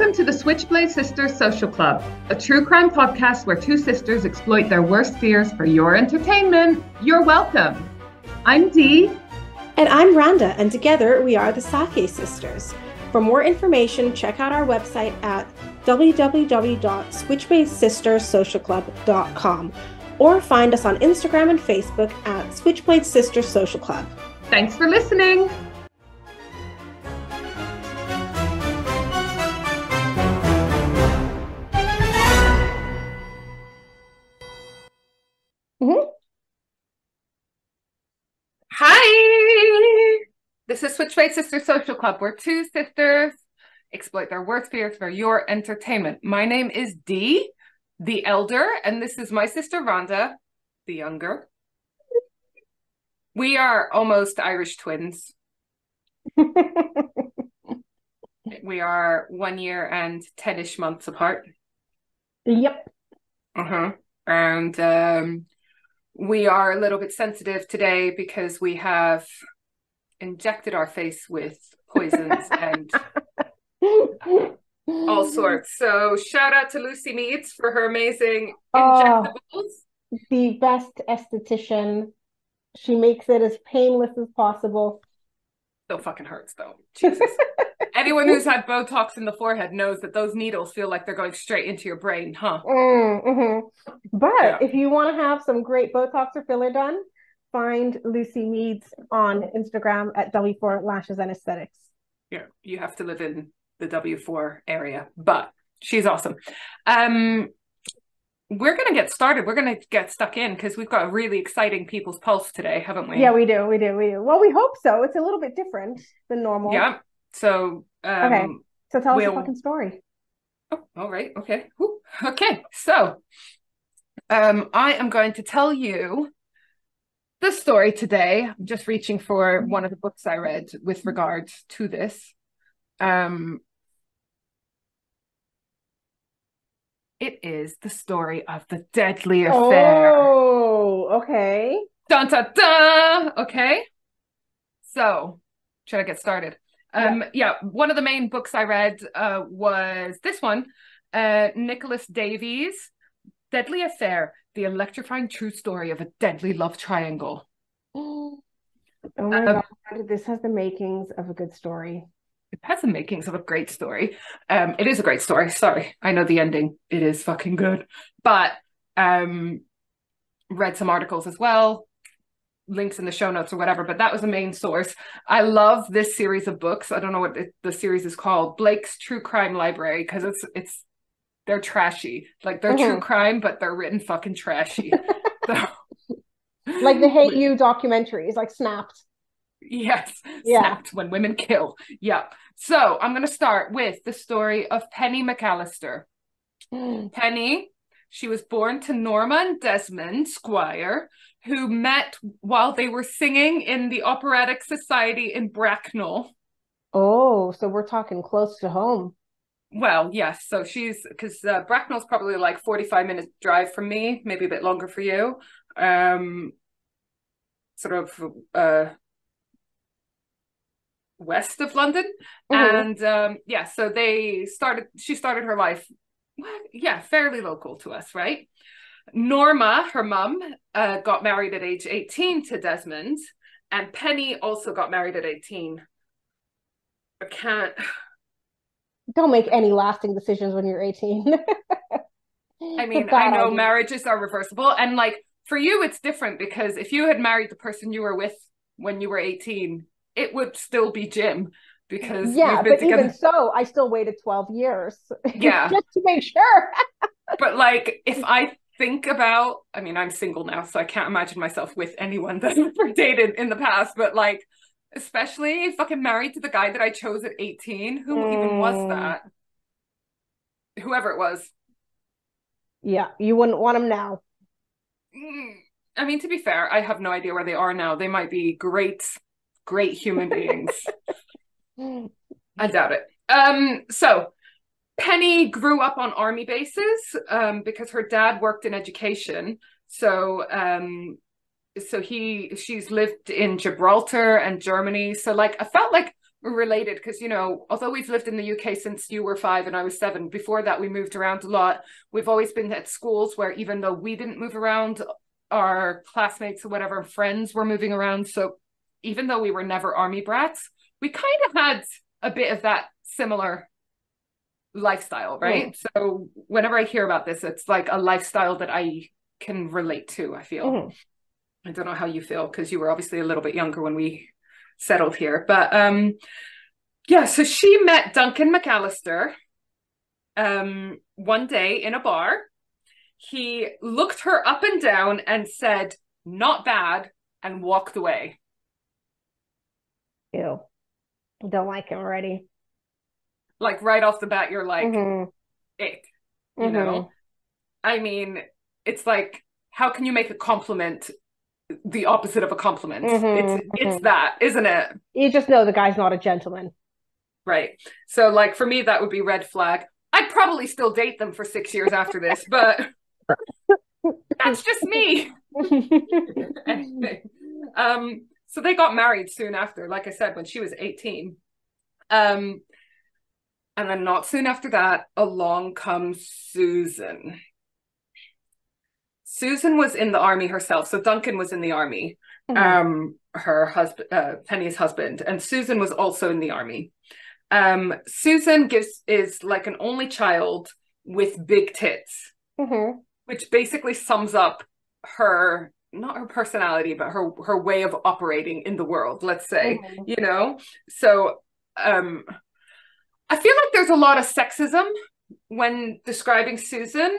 Welcome to the Switchblade Sisters Social Club, a true crime podcast where two sisters exploit their worst fears for your entertainment. You're welcome. I'm Dee. And I'm Rhonda, and together we are the Sake Sisters. For more information, check out our website at www.switchbladesisterssocialclub.com or find us on Instagram and Facebook at Switchblade Sisters Social Club. Thanks for listening. Hi! This is Switchblade Sisters Social Club, where two sisters exploit their worst fears for your entertainment. My name is Dee, the elder, and this is my sister Rhonda, the younger. We are almost Irish twins. We are 1 year and 10-ish months apart. Yep. And we are a little bit sensitive today because we have injected our face with poisons and all sorts. So shout out to Lucy Meads for her amazing injectables. The best esthetician. She makes it as painless as possible. Still fucking hurts though. Jesus. Anyone who's had Botox in the forehead knows that those needles feel like they're going straight into your brain, huh? But if you want to have some great Botox or filler done, find Lucy Meads on Instagram at W4 Lashes and Aesthetics. Yeah, you have to live in the W4 area, but she's awesome. We're going to get started. We're going to get stuck in because we've got a really exciting People's Pulse today, haven't we? Yeah, we do. We do. Well, we hope so. It's a little bit different than normal. Yeah. So, okay. So tell us the fucking story. Oh, all right. Okay. Woo. Okay. So, I am going to tell you the story today. I'm just reaching for one of the books I read with regards to this. It is the story of the Deadly Affair. Oh, okay. Dun, dun, dun. Okay. So, should I get started? One of the main books I read was this one, Nicholas Davies, Deadly Affair, The Electrifying True Story of a Deadly Love Triangle. Oh my God, this has the makings of a good story. It has the makings of a great story. It is a great story, sorry. I know the ending, it is fucking good. But read some articles as well. Links in the show notes or whatever, but that was the main source. I love this series of books. I don't know what the series is called, Blake's True Crime Library, because it's they're trashy, like they're true crime, but they're written fucking trashy. So, like the Hate You documentaries, like Snapped. Yes, yeah. Snapped, when women kill. Yeah. So I'm going to start with the story of Penny McAllister. Penny. She was born to Norman and Desmond Squire, who met while they were singing in the Operatic Society in Bracknell. Oh, so we're talking close to home. Well, yes. So because Bracknell's probably like 45 minutes drive from me, maybe a bit longer for you. West of London. And so she started her life. Yeah, fairly local to us, right? Norma, her mum, got married at age 18 to Desmond, and Penny also got married at 18. I can't... Don't make any lasting decisions when you're 18. I mean, I know marriages are reversible, and like, for you it's different, because if you had married the person you were with when you were 18, it would still be Jim. Because yeah, but together. Even so, I still waited 12 years. Yeah. Just to make sure. But like, if I think about, I mean, I'm single now, so I can't imagine myself with anyone that I've ever dated in the past, but like, especially fucking married to the guy that I chose at 18, who even was that? Whoever it was. Yeah, you wouldn't want him now. I mean, to be fair, I have no idea where they are now. They might be great human beings. I doubt it. So Penny grew up on army bases because her dad worked in education. So she's lived in Gibraltar and Germany. So like I felt like related, because, you know, although we've lived in the UK since you were 5 and I was 7, before that we moved around a lot. We've always been at schools where, even though we didn't move around, our classmates or whatever friends were moving around. So even though we were never army brats, we kind of had a bit of that similar lifestyle, right? Mm. So whenever I hear about this, it's like a lifestyle that I can relate to, I feel. Mm. I don't know how you feel, because you were obviously a little bit younger when we settled here, but yeah, so she met Duncan McAllister one day in a bar. He looked her up and down and said, "Not bad," and walked away. Ew. Don't like him already. Like, right off the bat, you're like, mm-hmm. ick, you mm-hmm. know? I mean, it's like, how can you make a compliment the opposite of a compliment? Mm-hmm. It's that, isn't it? You just know the guy's not a gentleman. Right. So, like, for me, that would be red flag. I'd probably still date them for 6 years after this, but that's just me. So they got married soon after, like I said, when she was 18. And then not soon after that, along comes Susan. Susan was in the army herself. So Duncan was in the army, mm-hmm. Her husband, Penny's husband, and Susan was also in the army. Susan is like an only child with big tits, mm-hmm. which basically sums up her, not her personality, but her way of operating in the world, let's say, mm-hmm. you know? So I feel like there's a lot of sexism when describing Susan,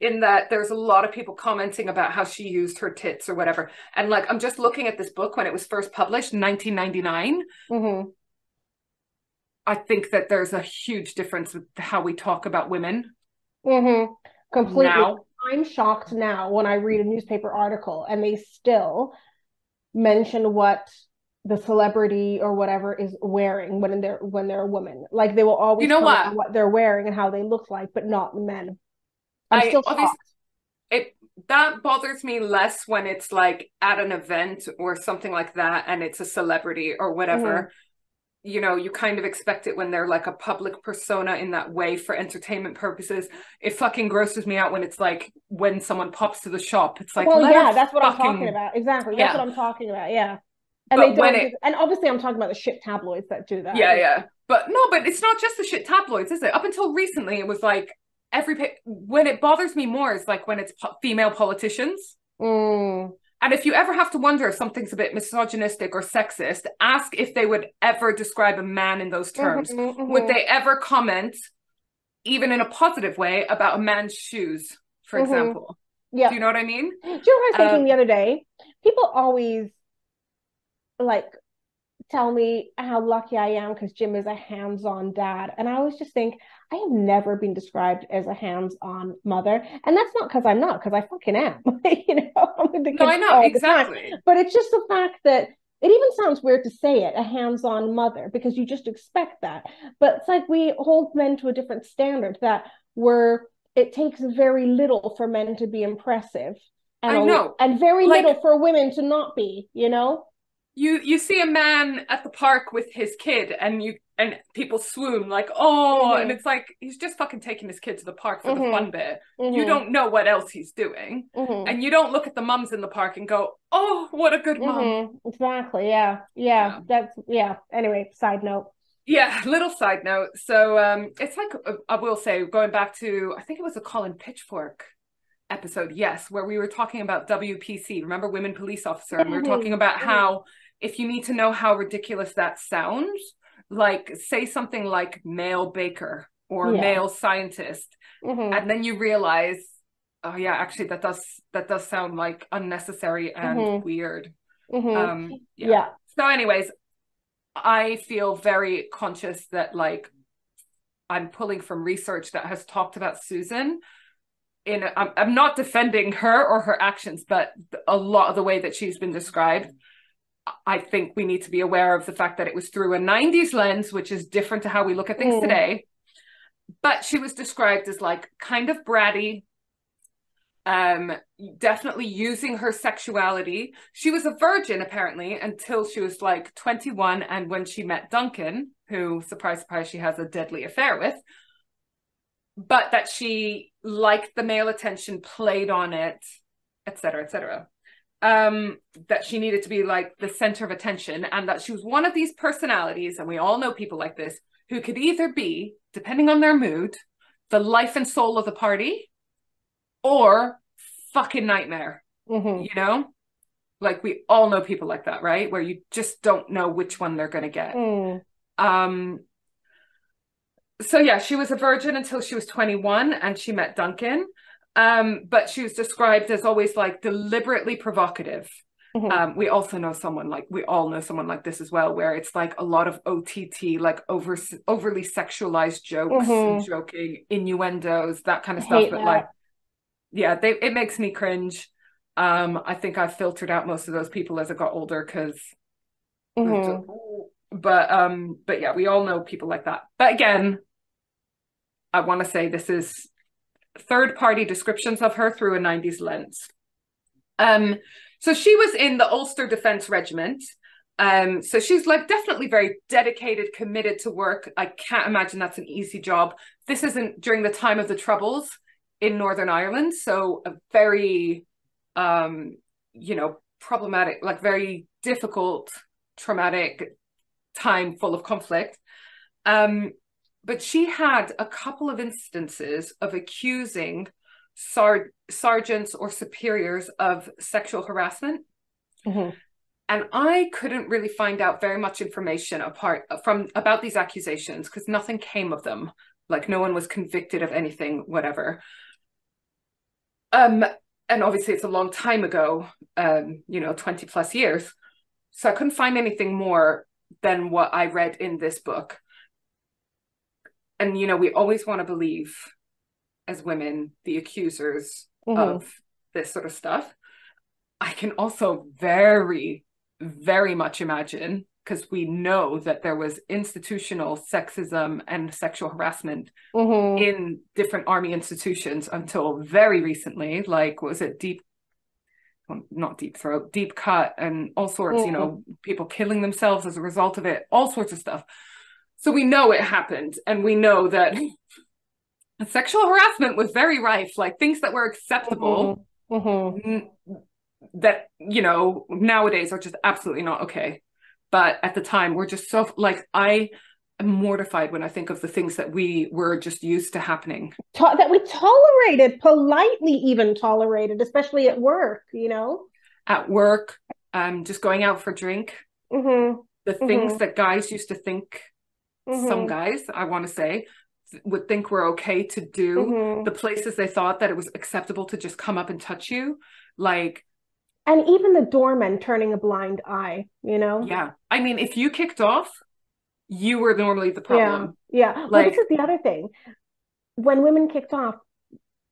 in that there's a lot of people commenting about how she used her tits or whatever. And like, I'm just looking at this book when it was first published, 1999. Mm-hmm. I think that there's a huge difference with how we talk about women. Mm-hmm. Completely. Now. I'm shocked now when I read a newspaper article and they still mention what the celebrity or whatever is wearing when they're a woman. Like, they will always, you know, what they're wearing and how they look like, but not the men. I'm still shocked. That bothers me less when it's like at an event or something like that, and it's a celebrity or whatever. Mm-hmm. You know, you kind of expect it when they're like a public persona in that way for entertainment purposes. It fucking grosses me out when it's like, when someone pops to the shop, it's like, well, yeah, that's what I'm talking about. Exactly. Yeah. That's what I'm talking about. Yeah. And but and obviously I'm talking about the shit tabloids that do that. Yeah. Yeah. But no, but it's not just the shit tabloids, is it? Up until recently, it was like when it bothers me more is like when it's female politicians. Mm. And if you ever have to wonder if something's a bit misogynistic or sexist, ask if they would ever describe a man in those terms. Mm-hmm, mm-hmm. Would they ever comment, even in a positive way, about a man's shoes, for mm-hmm. example? Yeah. Do you know what I mean? Do you know what I was thinking the other day? People always, like, tell me how lucky I am because Jim is a hands-on dad. And I always just think, I have never been described as a hands-on mother. And that's not because I'm not, because I fucking am. You know, I'm with the kids. No, I know, exactly. But it's just the fact that it even sounds weird to say it, a hands-on mother, because you just expect that. But it's like we hold men to a different standard it takes very little for men to be impressive. And I know. And very little for women to not be, you know? You see a man at the park with his kid and people swoon like, oh, mm-hmm. and it's like, he's just fucking taking his kid to the park for mm-hmm. the fun bit. Mm-hmm. You don't know what else he's doing. Mm-hmm. And you don't look at the mums in the park and go, oh, what a good mm-hmm. mum. Exactly. Yeah. Yeah. That's, yeah. Anyway, side note. Yeah. Little side note. So it's like, I will say, going back to, I think it was a Colin Pitchfork episode, yes, where we were talking about WPC, remember, women police officer, and we were talking about how if you need to know how ridiculous that sounds, like, say something like male baker or male scientist, mm-hmm. and then you realize, oh yeah, actually that does sound like unnecessary and mm-hmm. weird. Mm-hmm. Yeah. So anyways, I feel very conscious that, like, I'm pulling from research that has talked about Susan. I'm not defending her or her actions, but a lot of the way that she's been described, I think we need to be aware of the fact that it was through a 90s lens, which is different to how we look at things today. But she was described as, like, kind of bratty, definitely using her sexuality. She was a virgin apparently until she was like 21, and when she met Duncan, who, surprise, surprise, she has a deadly affair with, but that she liked the male attention, played on it, etc., etc. That she needed to be like the center of attention, and that she was one of these personalities, and we all know people like this, who could either be, depending on their mood, the life and soul of the party, or fucking nightmare. Mm-hmm. You know, like we all know people like that, right? Where you just don't know which one they're going to get. Mm. So yeah, she was a virgin until she was 21 and she met Duncan. But she was described as always like deliberately provocative. Mm-hmm. We all know someone like this as well, where it's like a lot of OTT, like overly sexualized jokes, mm-hmm. and joking, innuendos, that kind of stuff. But that. It makes me cringe. I think I filtered out most of those people as I got older because, mm-hmm. but yeah, we all know people like that. But again, I want to say this is third-party descriptions of her through a 90s lens. So she was in the Ulster Defence Regiment. So she's like definitely very dedicated, committed to work. I can't imagine that's an easy job. This isn't during the time of the Troubles in Northern Ireland. So a very, problematic, like very difficult, traumatic time full of conflict. But she had a couple of instances of accusing sergeants or superiors of sexual harassment, mm-hmm. and I couldn't really find out very much information about these accusations because nothing came of them. Like no one was convicted of anything, whatever. And obviously it's a long time ago, 20 plus years, so I couldn't find anything more than what I read in this book. And we always want to believe, as women, the accusers, mm-hmm. of this sort of stuff. I can also very, very much imagine, because we know that there was institutional sexism and sexual harassment, mm-hmm. in different army institutions until very recently. Like, what was it? Deep Cut, and all sorts, mm-hmm. People killing themselves as a result of it, all sorts of stuff. So we know it happened, and we know that... sexual harassment was very rife, like things that were acceptable, mm-hmm. That, nowadays are just absolutely not okay. But at the time, we're just so, like, I am mortified when I think of the things that we were just used to happening. That we tolerated, politely even tolerated, especially at work, At work, just going out for a drink. Mm-hmm. The things, mm-hmm. that guys used to think, mm-hmm. some guys, I want to say, would think were okay to do, mm-hmm. the places they thought that it was acceptable to just come up and touch you, like, and even the doorman turning a blind eye, I mean, if you kicked off, you were normally the problem. This is the other thing, when women kicked off,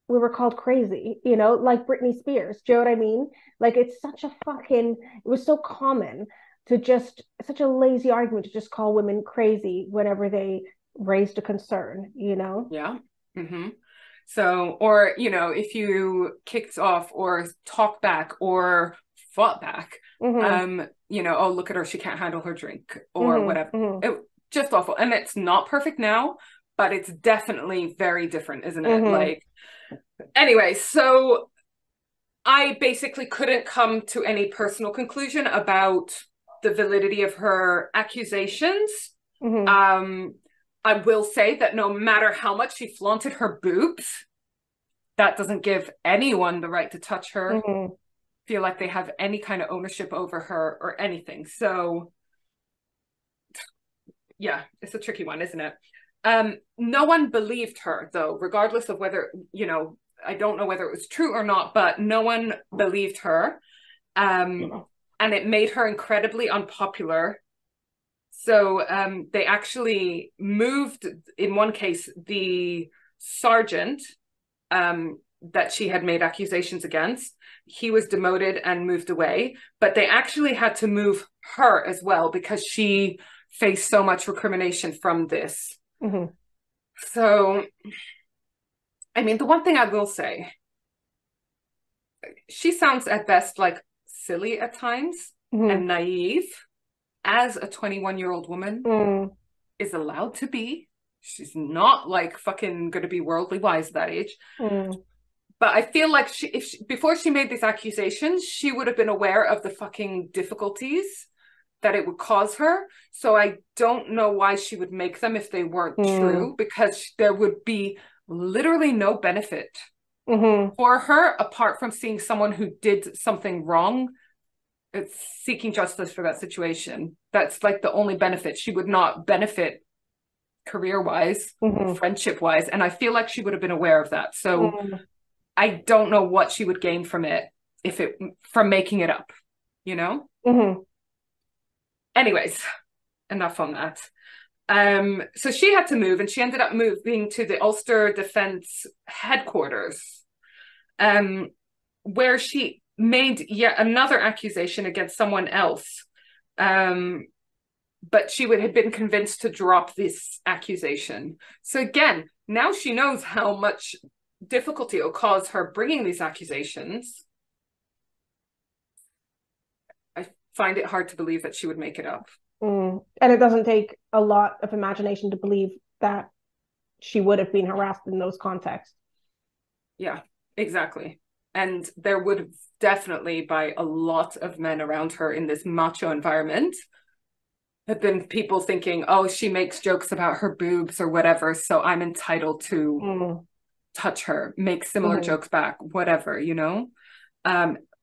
we were called crazy, like Britney Spears. Do you know what I mean? Like, it's such a fucking, it was so common to just, such a lazy argument to just call women crazy whenever they raised a concern, mm-hmm. So, or if you kicked off or talked back or fought back, mm-hmm. Oh, look at her, she can't handle her drink, or mm-hmm. whatever, mm-hmm. It just awful. And it's not perfect now, but it's definitely very different, isn't it? Mm-hmm. Like, anyway, so I basically couldn't come to any personal conclusion about the validity of her accusations. Mm-hmm. I will say that no matter how much she flaunted her boobs, that doesn't give anyone the right to touch her, mm-hmm. feel like they have any kind of ownership over her or anything. So yeah, it's a tricky one, isn't it? No one believed her, though, regardless of whether, I don't know whether it was true or not, but no one believed her. And it made her incredibly unpopular. So they actually moved, in one case, the sergeant that she had made accusations against. He was demoted and moved away, but they actually had to move her as well because she faced so much recrimination from this. Mm-hmm. So, I mean, the one thing I will say she sounds at best like silly at times and naive, as a 21-year-old woman is allowed to be. She's not like fucking going to be worldly wise at that age. But I feel like before she made these accusations, she would have been aware of the fucking difficulties that it would cause her. So I don't know why she would make them if they weren't true, because there would be literally no benefit for her apart from seeing someone who did something wrong. It's seeking justice for that situation. That's like the only benefit. She would not benefit career-wise, friendship-wise. And I feel like she would have been aware of that. So I don't know what she would gain from it, from making it up, you know? Anyways, enough on that. So she had to move, and she ended up moving to the Ulster Defence headquarters, where she made yet another accusation against someone else. But she would have been convinced to drop this accusation. So again, now she knows how much difficulty it'll cause her bringing these accusations. I find it hard to believe that she would make it up. And it doesn't take a lot of imagination to believe that she would have been harassed in those contexts. Yeah, exactly. And there would definitely, by a lot of men around her in this macho environment, have been people thinking, oh, she makes jokes about her boobs or whatever, so I'm entitled to touch her, make similar jokes back, whatever, you know?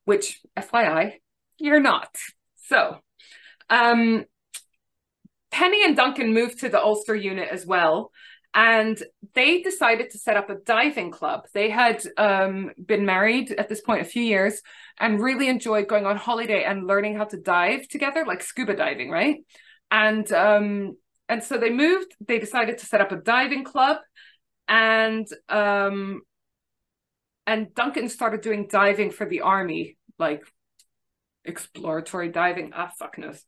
Which, FYI, you're not. So, Penny and Duncan moved to the Ulster unit as well, and they decided to set up a diving club. They had been married at this point a few years and really enjoyed going on holiday and learning how to dive together, like scuba diving, right? And so they moved, they decided to set up a diving club, and Duncan started doing diving for the army, like exploratory diving, fuck knows.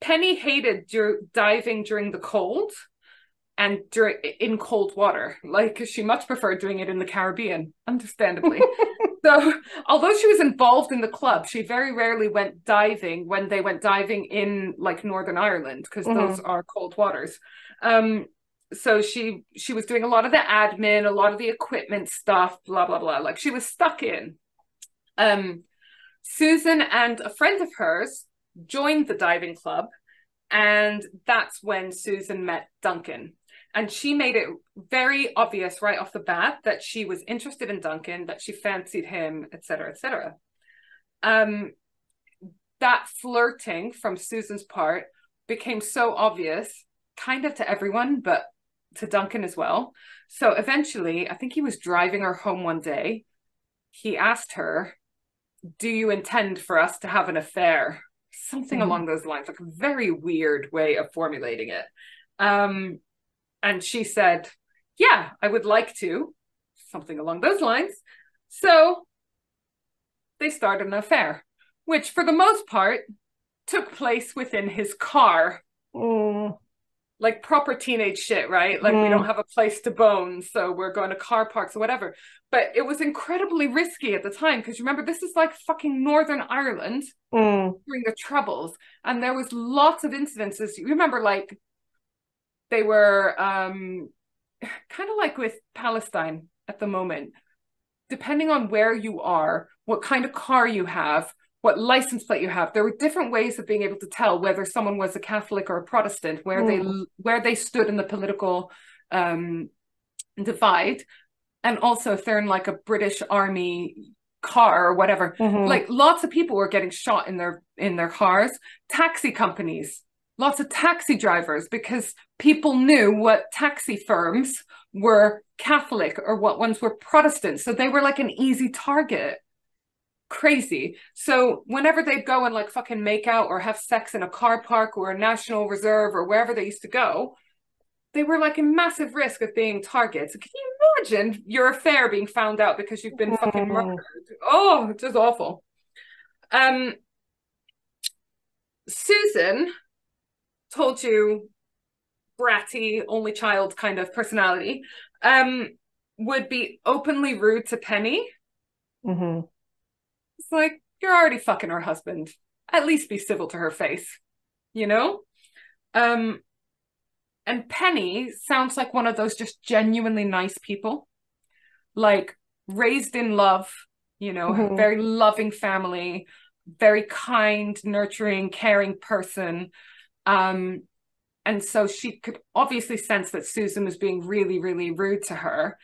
Penny hated diving during the cold and in cold water. Like, she much preferred doing it in the Caribbean, understandably. So, although she was involved in the club, she very rarely went diving when they went diving in, like, Northern Ireland, because those are cold waters. So she was doing a lot of the admin, a lot of the equipment stuff, blah, blah, blah. Like, she was stuck in. Susan and a friend of hers joined the diving club, and that's when Susan met Duncan, and she made it very obvious right off the bat that she was interested in Duncan, that she fancied him, etc., etc. That flirting from Susan's part became so obvious, kind of to everyone, but to Duncan as well. So eventually, I think he was driving her home one day, he asked her, "Do you intend for us to have an affair?" Something along those lines, like a very weird way of formulating it. And she said, "Yeah, I would like to," something along those lines. So they started an affair, which for the most part took place within his car. Like proper teenage shit, right? Like, we don't have a place to bone, so we're going to car parks or whatever. But it was incredibly risky at the time, because remember, this is like fucking Northern Ireland during the Troubles. And there was lots of incidences. You remember, like, they were kind of like with Palestine at the moment. Depending on where you are, what kind of car you have, what license plate you have, there were different ways of being able to tell whether someone was a Catholic or a Protestant, where they stood in the political divide, and also if they're in like a British army car or whatever. Like, lots of people were getting shot in their cars. Taxi companies, lots of taxi drivers, because people knew what taxi firms were Catholic or what ones were Protestant, so they were like an easy target. Crazy. So whenever they'd go and like fucking make out or have sex in a car park or a national reserve or wherever they used to go, they were like in massive risk of being targets. Can you imagine your affair being found out because you've been fucking murdered? Oh, it's just awful. Susan told you bratty, only child kind of personality, would be openly rude to Penny Mm-hmm. It's like, you're already fucking her husband. At least be civil to her face, you know? And Penny sounds like one of those just genuinely nice people. Like, raised in love, you know, mm-hmm. very loving family, very kind, nurturing, caring person. And so she could obviously sense that Susan was being really, really rude to her.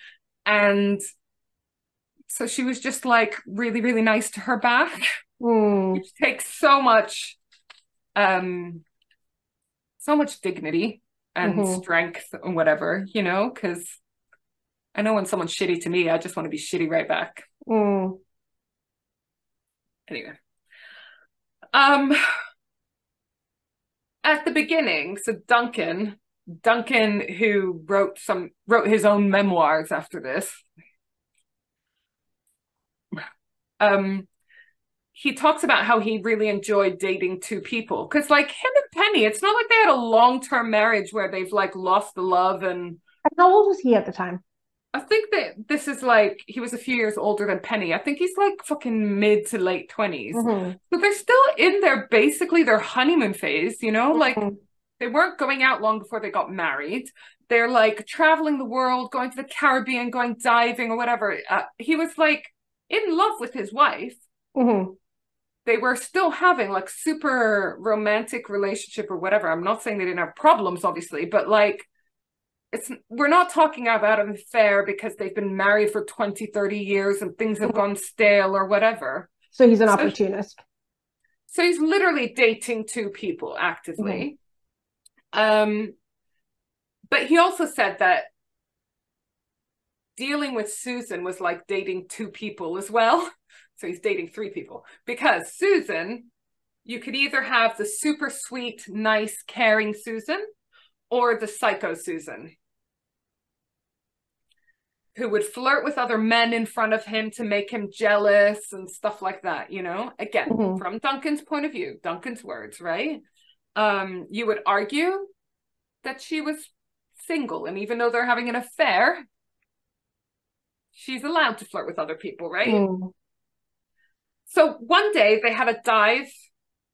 And so she was just like really, really nice to her back. Mm. Which takes so much dignity and mm-hmm. strength and whatever, you know, because I know when someone's shitty to me, I just want to be shitty right back. Mm. Anyway. At the beginning, so Duncan, who wrote his own memoirs after this, he talks about how he really enjoyed dating two people. Because, like, him and Penny, it's not like they had a long-term marriage where they've, like, lost the love and... How old was he at the time? I think that this is, like, he was a few years older than Penny. I think he's, like, fucking mid to late 20s. Mm-hmm. So they're still in their, basically, their honeymoon phase, you know? Mm-hmm. Like, they weren't going out long before they got married. They're, like, traveling the world, going to the Caribbean, going diving or whatever. He was, like, in love with his wife. Mm-hmm. They were still having, like, super romantic relationship or whatever. I'm not saying they didn't have problems, obviously, but, like, we're not talking about an affair because they've been married for 20, 30 years and things have gone stale or whatever. So he's an opportunist. So he's literally dating two people actively. Mm-hmm. But he also said that dealing with Susan was like dating two people as well. So he's dating three people. Because Susan, you could either have the super sweet, nice, caring Susan or the psycho Susan, who would flirt with other men in front of him to make him jealous and stuff like that, you know? Again, mm-hmm. from Duncan's point of view, Duncan's words, right? You would argue that she was single, and even though they're having an affair, she's allowed to flirt with other people, right? Mm. So one day they had a dive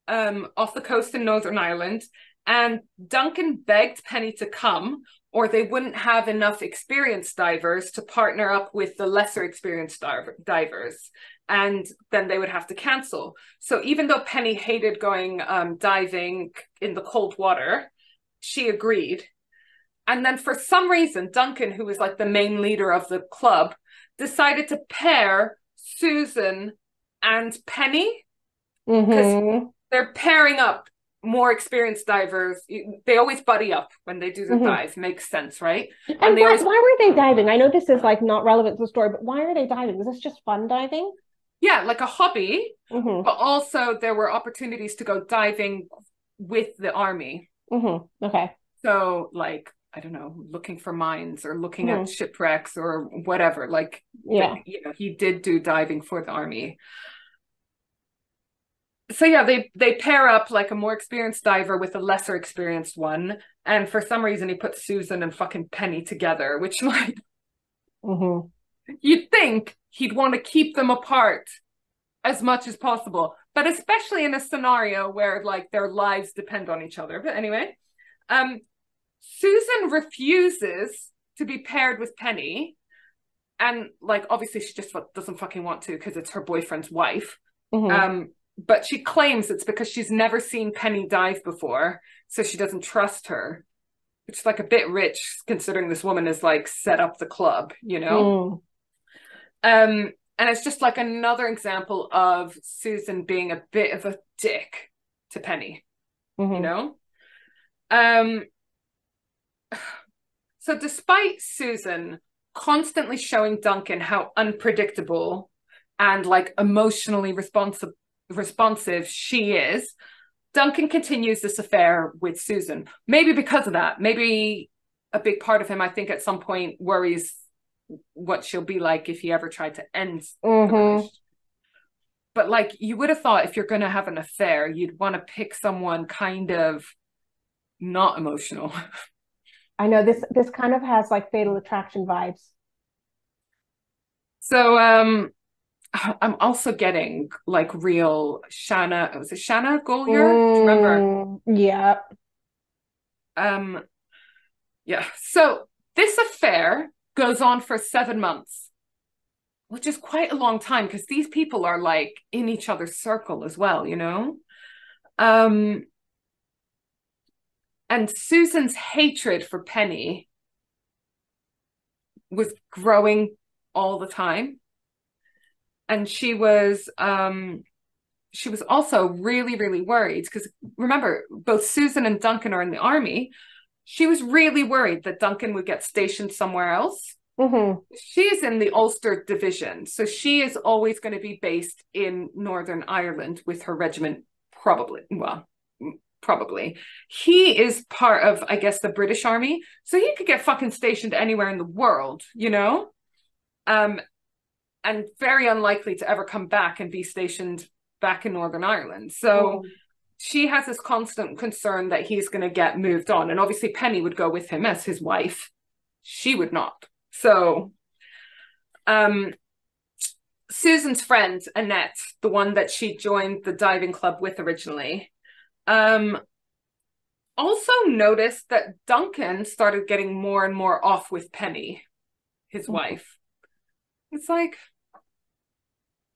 off the coast in Northern Ireland, and Duncan begged Penny to come, or they wouldn't have enough experienced divers to partner up with the lesser experienced divers. And then they would have to cancel. So even though Penny hated going diving in the cold water, she agreed. And then for some reason, Duncan, who was like the main leader of the club, decided to pair Susan and Penny, because mm-hmm. they're pairing up more experienced divers. They always buddy up when they do the mm-hmm. dive. Makes sense, right? And why were they diving? I know this is like not relevant to the story, but why are they diving? Was this just fun diving? Yeah, like a hobby, mm-hmm. but also there were opportunities to go diving with the army. Mm-hmm. Okay. So, like, I don't know, looking for mines or looking mm-hmm. at shipwrecks or whatever. Like, yeah, you know, he did do diving for the army. So yeah, they pair up like a more experienced diver with a lesser experienced one. And for some reason he put Susan and fucking Penny together, which, like, mm-hmm. you'd think he'd want to keep them apart as much as possible. But especially in a scenario where, like, their lives depend on each other. But anyway, Susan refuses to be paired with Penny. And, like, obviously she just doesn't fucking want to because it's her boyfriend's wife. Mm-hmm. But she claims it's because she's never seen Penny dive before, so she doesn't trust her. Which is, like, a bit rich, considering this woman is, like, set up the club, you know? Mm. And it's just, like, another example of Susan being a bit of a dick to Penny, mm-hmm. you know? So despite Susan constantly showing Duncan how unpredictable and, like, emotionally responsive she is, Duncan continues this affair with Susan. Maybe because of that, maybe a big part of him, I think, at some point worries what she'll be like if he ever tried to end mm-hmm. the relationship. But, like, you would have thought if you're going to have an affair, you'd want to pick someone kind of not emotional. I know this kind of has, like, Fatal Attraction vibes. So I'm also getting like real Shanna, was it Shanna Golier? Do you remember? Yeah. Yeah. So this affair goes on for 7 months, which is quite a long time because these people are like in each other's circle as well, you know? And Susan's hatred for Penny was growing all the time. And she was also really, really worried because remember, both Susan and Duncan are in the army. She was really worried that Duncan would get stationed somewhere else. Mm-hmm. She's in the Ulster Division, so she is always going to be based in Northern Ireland with her regiment, probably. Well, probably. He is part of, I guess, the British Army, so he could get fucking stationed anywhere in the world, you know? And very unlikely to ever come back and be stationed back in Northern Ireland. So she has this constant concern that he's going to get moved on. And obviously Penny would go with him as his wife. She would not. So Susan's friend, Annette, the one that she joined the diving club with originally, also noticed that Duncan started getting more and more off with Penny, his wife. It's like,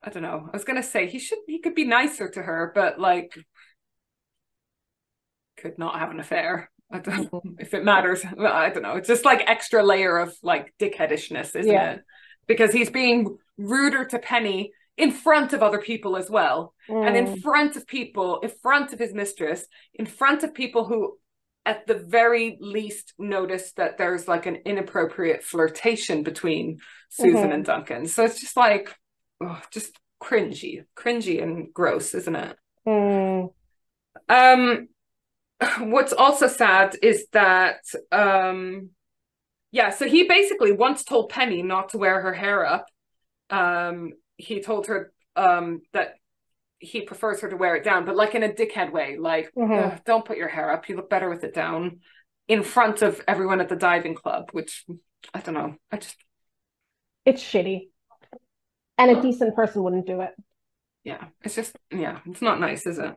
I don't know. I was going to say he could be nicer to her, but like could not have an affair. I don't know if it matters. I don't know. It's just like extra layer of like dickheadishness, isn't it? Because he's being ruder to Penny in front of other people as well. And in front of people, in front of his mistress, in front of people who at the very least notice that there's like an inappropriate flirtation between Susan and Duncan. So it's just like, oh, just cringy and gross, isn't it? What's also sad is that, so he basically once told Penny not to wear her hair up. He told her that he prefers her to wear it down, but like in a dickhead way, like, don't put your hair up. You look better with it down in front of everyone at the diving club, which I don't know. It's shitty. And a decent person wouldn't do it. Yeah. It's just, it's not nice, is it?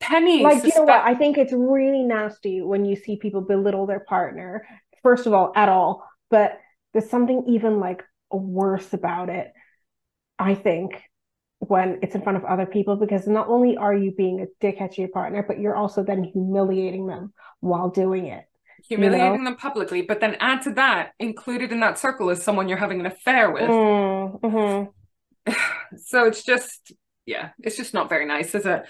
Penny, like, you know what? I think it's really nasty when you see people belittle their partner, first of all, at all, but there's something even like worse about it, I think, when it's in front of other people, because not only are you being a dickhead to your partner, but you're also then humiliating them while doing it. Humiliating them publicly, but then add to that, included in that circle is someone you're having an affair with. So it's just, it's just not very nice, is it?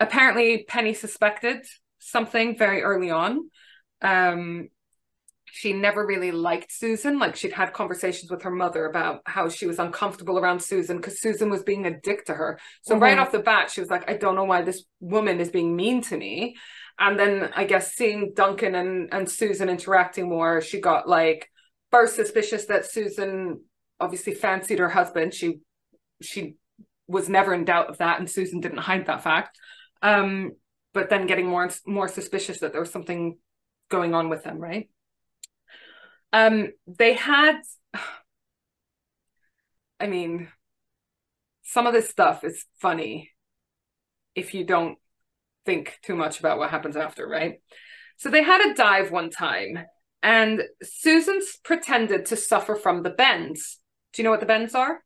Apparently Penny suspected something very early on. She never really liked Susan. Like, she'd had conversations with her mother about how she was uncomfortable around Susan because Susan was being a dick to her. So right off the bat, she was like, I don't know why this woman is being mean to me. And then I guess seeing Duncan and Susan interacting more, she got like first suspicious that Susan obviously fancied her husband. She was never in doubt of that, and Susan didn't hide that fact. But then getting more and more suspicious that there was something going on with them, right? They had, I mean, some of this stuff is funny if you don't think too much about what happens after, right? So they had a dive one time, and Susan pretended to suffer from the bends. Do you know what the bends are?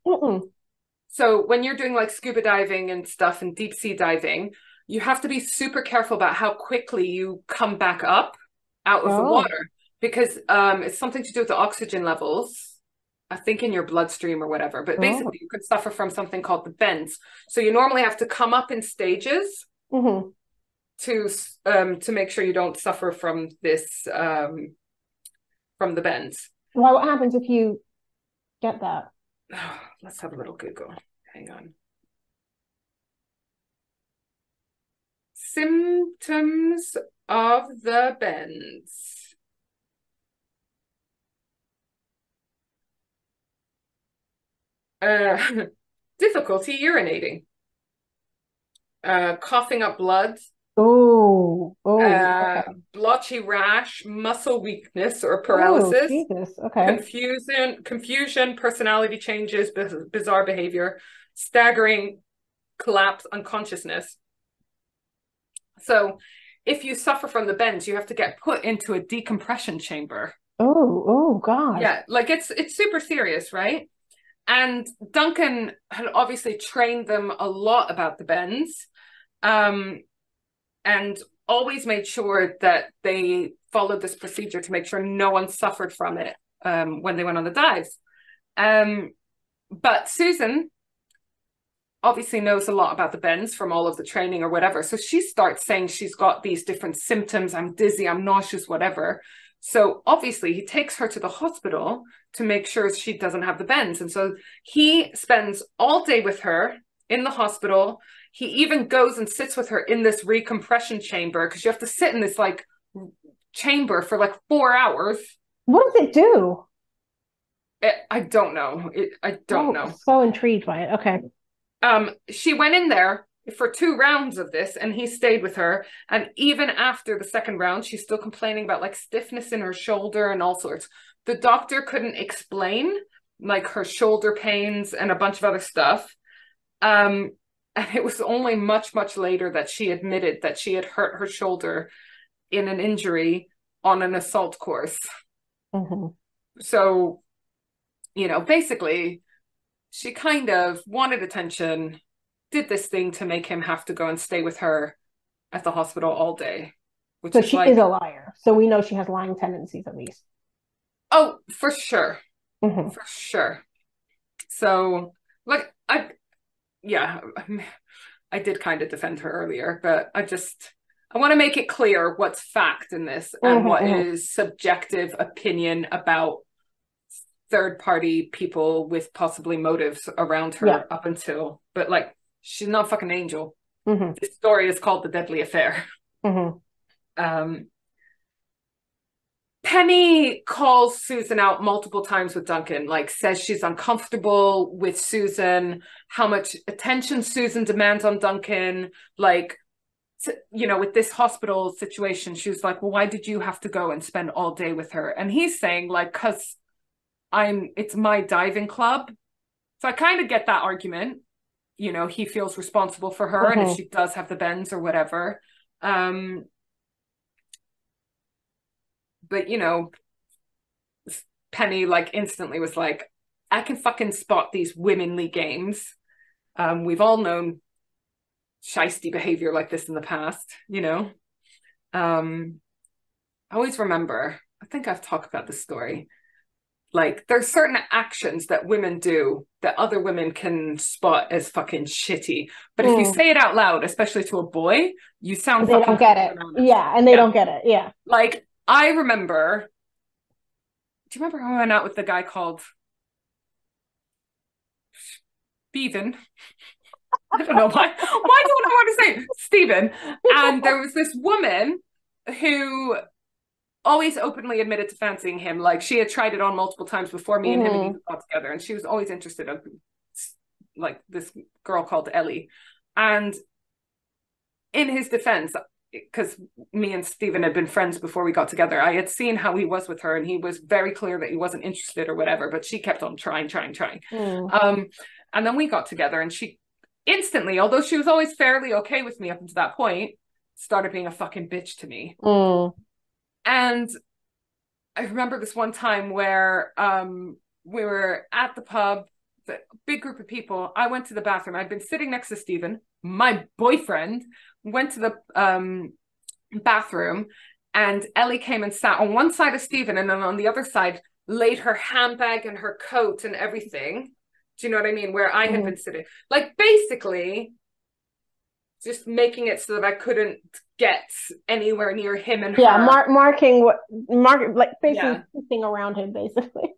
So when you're doing like scuba diving and stuff and deep sea diving, you have to be super careful about how quickly you come back up out of the water. Because it's something to do with the oxygen levels, I think, in your bloodstream or whatever. But basically, you could suffer from something called the bends. So you normally have to come up in stages to make sure you don't suffer from this, from the bends. Well, what happens if you get that? Let's have a little Google. Hang on. Symptoms of the bends. Difficulty urinating, coughing up blood, Okay. Blotchy rash, muscle weakness or paralysis, confusion, personality changes, bizarre behavior, staggering, collapse, unconsciousness. So if you suffer from the bends, you have to get put into a decompression chamber. Oh God. Yeah, like it's super serious, right? And Duncan had obviously trained them a lot about the bends, and always made sure that they followed this procedure to make sure no one suffered from it when they went on the dives. But Susan obviously knows a lot about the bends from all of the training or whatever. So she starts saying she's got these different symptoms. I'm dizzy, I'm nauseous, whatever. So obviously he takes her to the hospital to make sure she doesn't have the bends. And so he spends all day with her in the hospital. He even goes and sits with her in this recompression chamber, because you have to sit in this like chamber for like 4 hours. What does it do? I don't know. I'm so intrigued by it. Okay. She went in there for 2 rounds of this, and he stayed with her. And even after the 2nd round, she's still complaining about like stiffness in her shoulder and all sorts. The doctor couldn't explain like her shoulder pains and a bunch of other stuff. And it was only much, much later that she admitted that she had hurt her shoulder in an injury on an assault course. Mm-hmm. So, you know, basically she kind of wanted attention, did this thing to make him have to go and stay with her at the hospital all day. Which so is she like, is a liar. So we know she has lying tendencies at least. Oh, for sure. Mm-hmm. For sure. So, like, I did kind of defend her earlier, but I want to make it clear what's fact in this and what is subjective opinion about third-party people with possibly motives around her up until, but like, she's not a fucking angel. Mm-hmm. This story is called The Deadly Affair. Mm-hmm. Penny calls Susan out multiple times with Duncan, like says she's uncomfortable with Susan, how much attention Susan demands on Duncan. Like, you know, with this hospital situation, she was like, well, why did you have to go and spend all day with her? And he's saying like, cause it's my diving club. So I kind of get that argument. You know, he feels responsible for her and if she does have the bends or whatever. But, you know, Penny, like, instantly was like, I can fucking spot these womenly games. We've all known shisty behavior like this in the past, you know. I always remember, I think I've talked about this story. Like, there's certain actions that women do that other women can spot as fucking shitty. But if you say it out loud, especially to a boy, you sound fucking... They don't get it. Yeah, and they don't get it, yeah. Like... I remember, do you remember I went out with the guy called Steven? I don't know why. Why do I want to say Steven? And there was this woman who always openly admitted to fancying him. Like, she had tried it on multiple times before me and him and he got together. And she was always interested in, like, this girl called Ellie. And in his defense... because me and Stephen had been friends before we got together. I had seen how he was with her and he was very clear that he wasn't interested or whatever, but she kept on trying. And then we got together and she instantly, although she was always fairly okay with me up until that point, started being a fucking bitch to me. And I remember this one time where we were at the pub, a big group of people. I went to the bathroom. I'd been sitting next to Stephen. My boyfriend went to the bathroom and Ellie came and sat on one side of Stephen and then on the other side laid her handbag and her coat and everything. Do you know what I mean? Where I had been sitting. Like basically just making it so that I couldn't get anywhere near him and her. Marking, like basically sitting around him basically.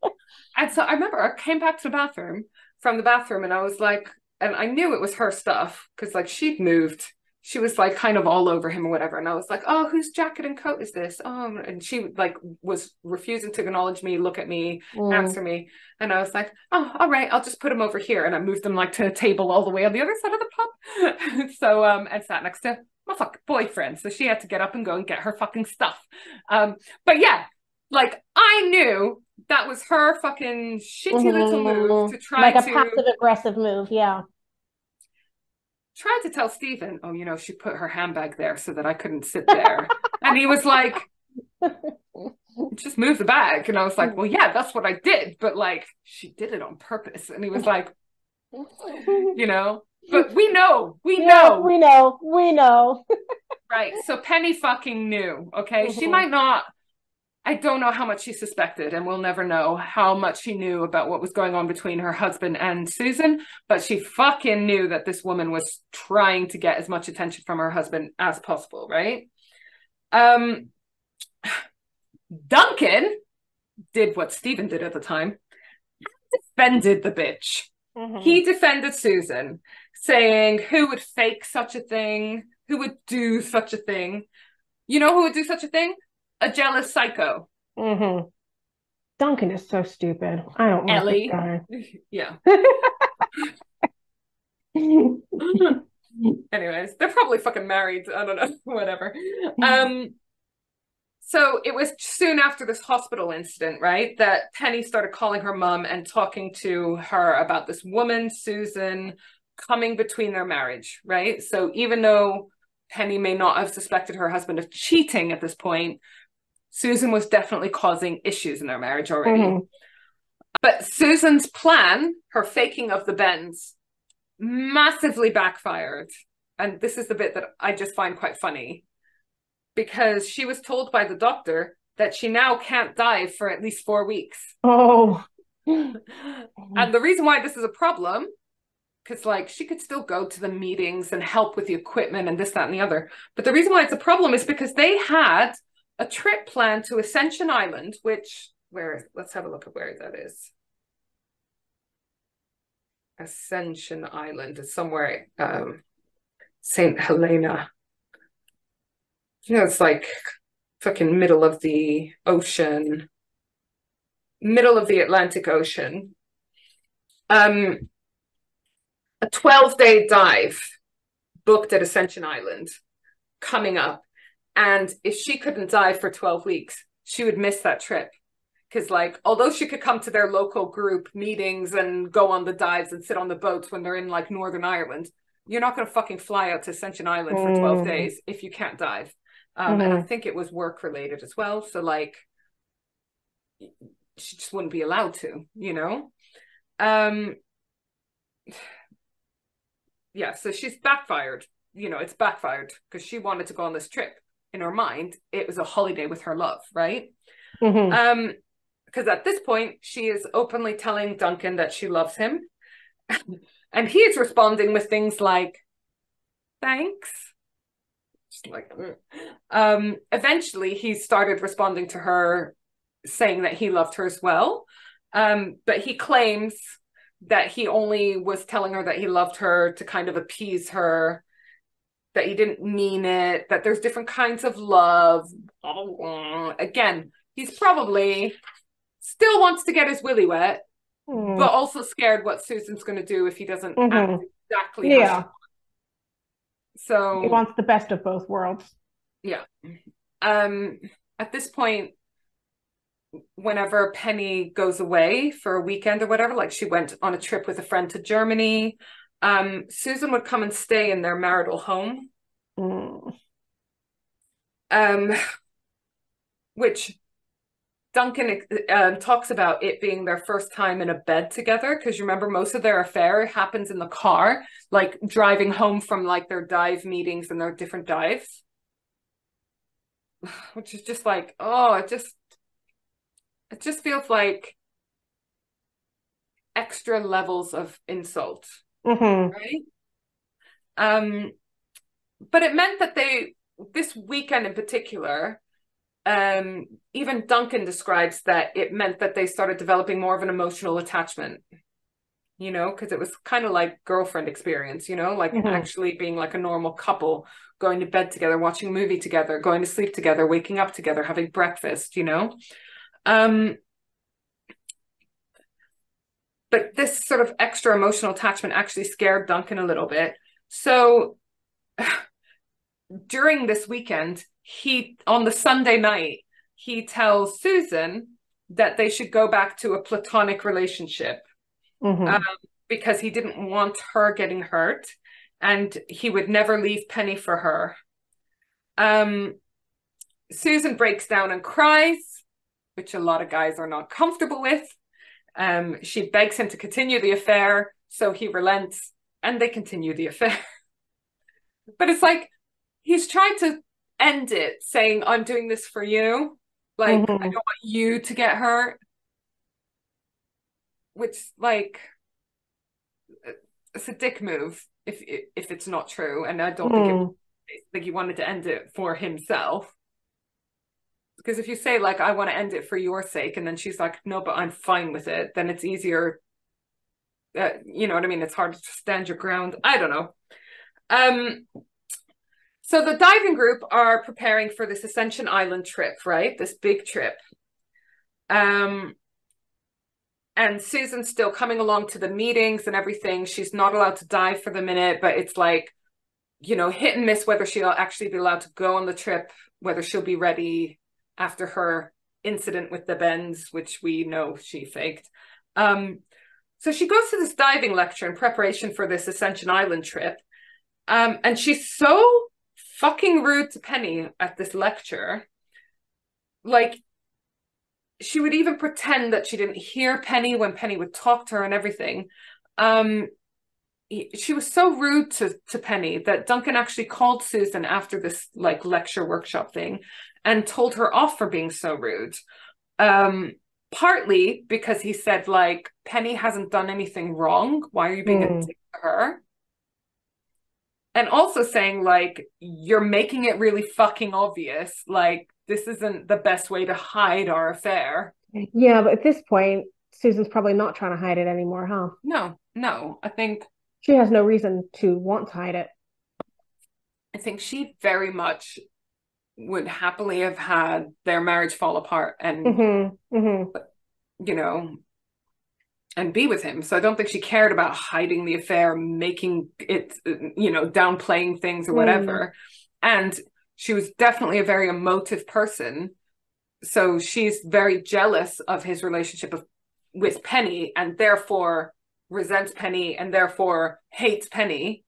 And so I remember I came back to the bathroom from the bathroom and I was like, and I knew it was her stuff because like she'd moved. She was like kind of all over him or whatever. And I was like, oh, whose jacket and coat is this? Oh, and she like was refusing to acknowledge me, look at me, answer me. And I was like, oh, all right, I'll just put him over here. And I moved him like to a table all the way on the other side of the pub. So, and sat next to my fucking boyfriend. So she had to get up and go and get her fucking stuff. But yeah, like I knew that was her fucking shitty little move to try to... Like a passive-aggressive move, yeah. Tried to tell Stephen, oh, you know, she put her handbag there so that I couldn't sit there. And he was like, just move the bag. And I was like, well, yeah, that's what I did. But like, she did it on purpose. And he was like, you know, but we know. Right. So Penny fucking knew. Okay. Mm-hmm. She might not, I don't know how much she suspected, and we'll never know how much she knew about what was going on between her husband and Susan, but she fucking knew that this woman was trying to get as much attention from her husband as possible, right? Duncan did what Stephen did at the time, defended the bitch. Mm-hmm. He defended Susan, saying, who would fake such a thing? Who would do such a thing? You know who would do such a thing? A jealous psycho. Mm-hmm. Duncan is so stupid. I don't want Ellie. Yeah. Anyways, they're probably fucking married. I don't know. Whatever. So it was soon after this hospital incident, right, that Penny started calling her mom and talking to her about this woman, Susan, coming between their marriage, right? So even though Penny may not have suspected her husband of cheating at this point, Susan was definitely causing issues in their marriage already. Mm-hmm. But Susan's plan, her faking of the bends, massively backfired. And this is the bit that I just find quite funny, because she was told by the doctor that she now can't dive for at least 4 weeks. Oh. And the reason why this is a problem, because like she could still go to the meetings and help with the equipment and this, that, and the other. But the reason why it's a problem is because they had a trip planned to Ascension Island, let's have a look at where that is. Ascension Island is somewhere, St. Helena. You know, it's like fucking middle of the ocean, middle of the Atlantic Ocean. A 12-day dive booked at Ascension Island coming up. And if she couldn't dive for 12 weeks, she would miss that trip. Because like, although she could come to their local group meetings and go on the dives and sit on the boats when they're in like Northern Ireland, you're not going to fucking fly out to Ascension Island for 12 days if you can't dive. And I think it was work related as well. So like, she just wouldn't be allowed to, you know? Yeah, so she's backfired. You know, it's backfired because she wanted to go on this trip. In her mind, it was a holiday with her love, right? Mm-hmm. Because at this point, she is openly telling Duncan that she loves him. And he is responding with things like, thanks. Just like, eventually, he started responding to her saying that he loved her as well. But he claims that he only was telling her that he loved her to kind of appease her, that he didn't mean it, that there's different kinds of love. Again, he's probably still wants to get his willy wet, but also scared what Susan's going to do if he doesn't act exactly. Yeah. So he wants the best of both worlds. Yeah. At this point, whenever Penny goes away for a weekend or whatever, like she went on a trip with a friend to Germany, Susan would come and stay in their marital home, which Duncan talks about it being their first time in a bed together, because you remember most of their affair happens in the car, like driving home from like their dive meetings and their different dives, which is just like, oh, it just feels like extra levels of insult, right? But it meant that this weekend in particular, even Duncan describes that it meant that they started developing more of an emotional attachment, you know, because it was kind of like girlfriend experience, you know, like actually being like a normal couple, going to bed together, watching a movie together, going to sleep together, waking up together, having breakfast, you know? But this sort of extra emotional attachment actually scared Duncan a little bit. So during this weekend, he, on the Sunday night, he tells Susan that they should go back to a platonic relationship, mm-hmm. Because he didn't want her getting hurt and he would never leave Penny for her. Susan breaks down and cries, which a lot of guys are not comfortable with. She begs him to continue the affair, so he relents and they continue the affair. But it's like, he's tried to end it saying, I'm doing this for you. Like, mm-hmm. I don't want you to get hurt. Which, like, it's a dick move if it's not true. And I don't think he wanted to end it for himself. Because if you say, like, I want to end it for your sake, and then she's like, no, but I'm fine with it, then it's easier. You know what I mean? It's hard to stand your ground. I don't know. So the diving group are preparing for this Ascension Island trip, right? This big trip. And Susan's still coming along to the meetings and everything. She's not allowed to dive for the minute, but it's like, you know, hit and miss whether she'll actually be allowed to go on the trip, whether she'll be ready after her incident with the bends, which we know she faked. So she goes to this diving lecture in preparation for this Ascension Island trip. And she's so fucking rude to Penny at this lecture. Like, she would even pretend that she didn't hear Penny when Penny would talk to her and everything. She was so rude to Penny that Duncan actually called Susan after this, like, lecture workshop thing and told her off for being so rude. Partly because he said, like, Penny hasn't done anything wrong. Why are you being a dick to her? And also saying, like, you're making it really fucking obvious. Like, this isn't the best way to hide our affair. Yeah, but at this point, Susan's probably not trying to hide it anymore, huh? No. I think she has no reason to want to hide it. I think she very much would happily have had their marriage fall apart and, you know, and be with him. So I don't think she cared about hiding the affair, making it, you know, downplaying things or whatever. And she was definitely a very emotive person. So she's very jealous of his relationship with Penny and therefore resents Penny and therefore hates Penny.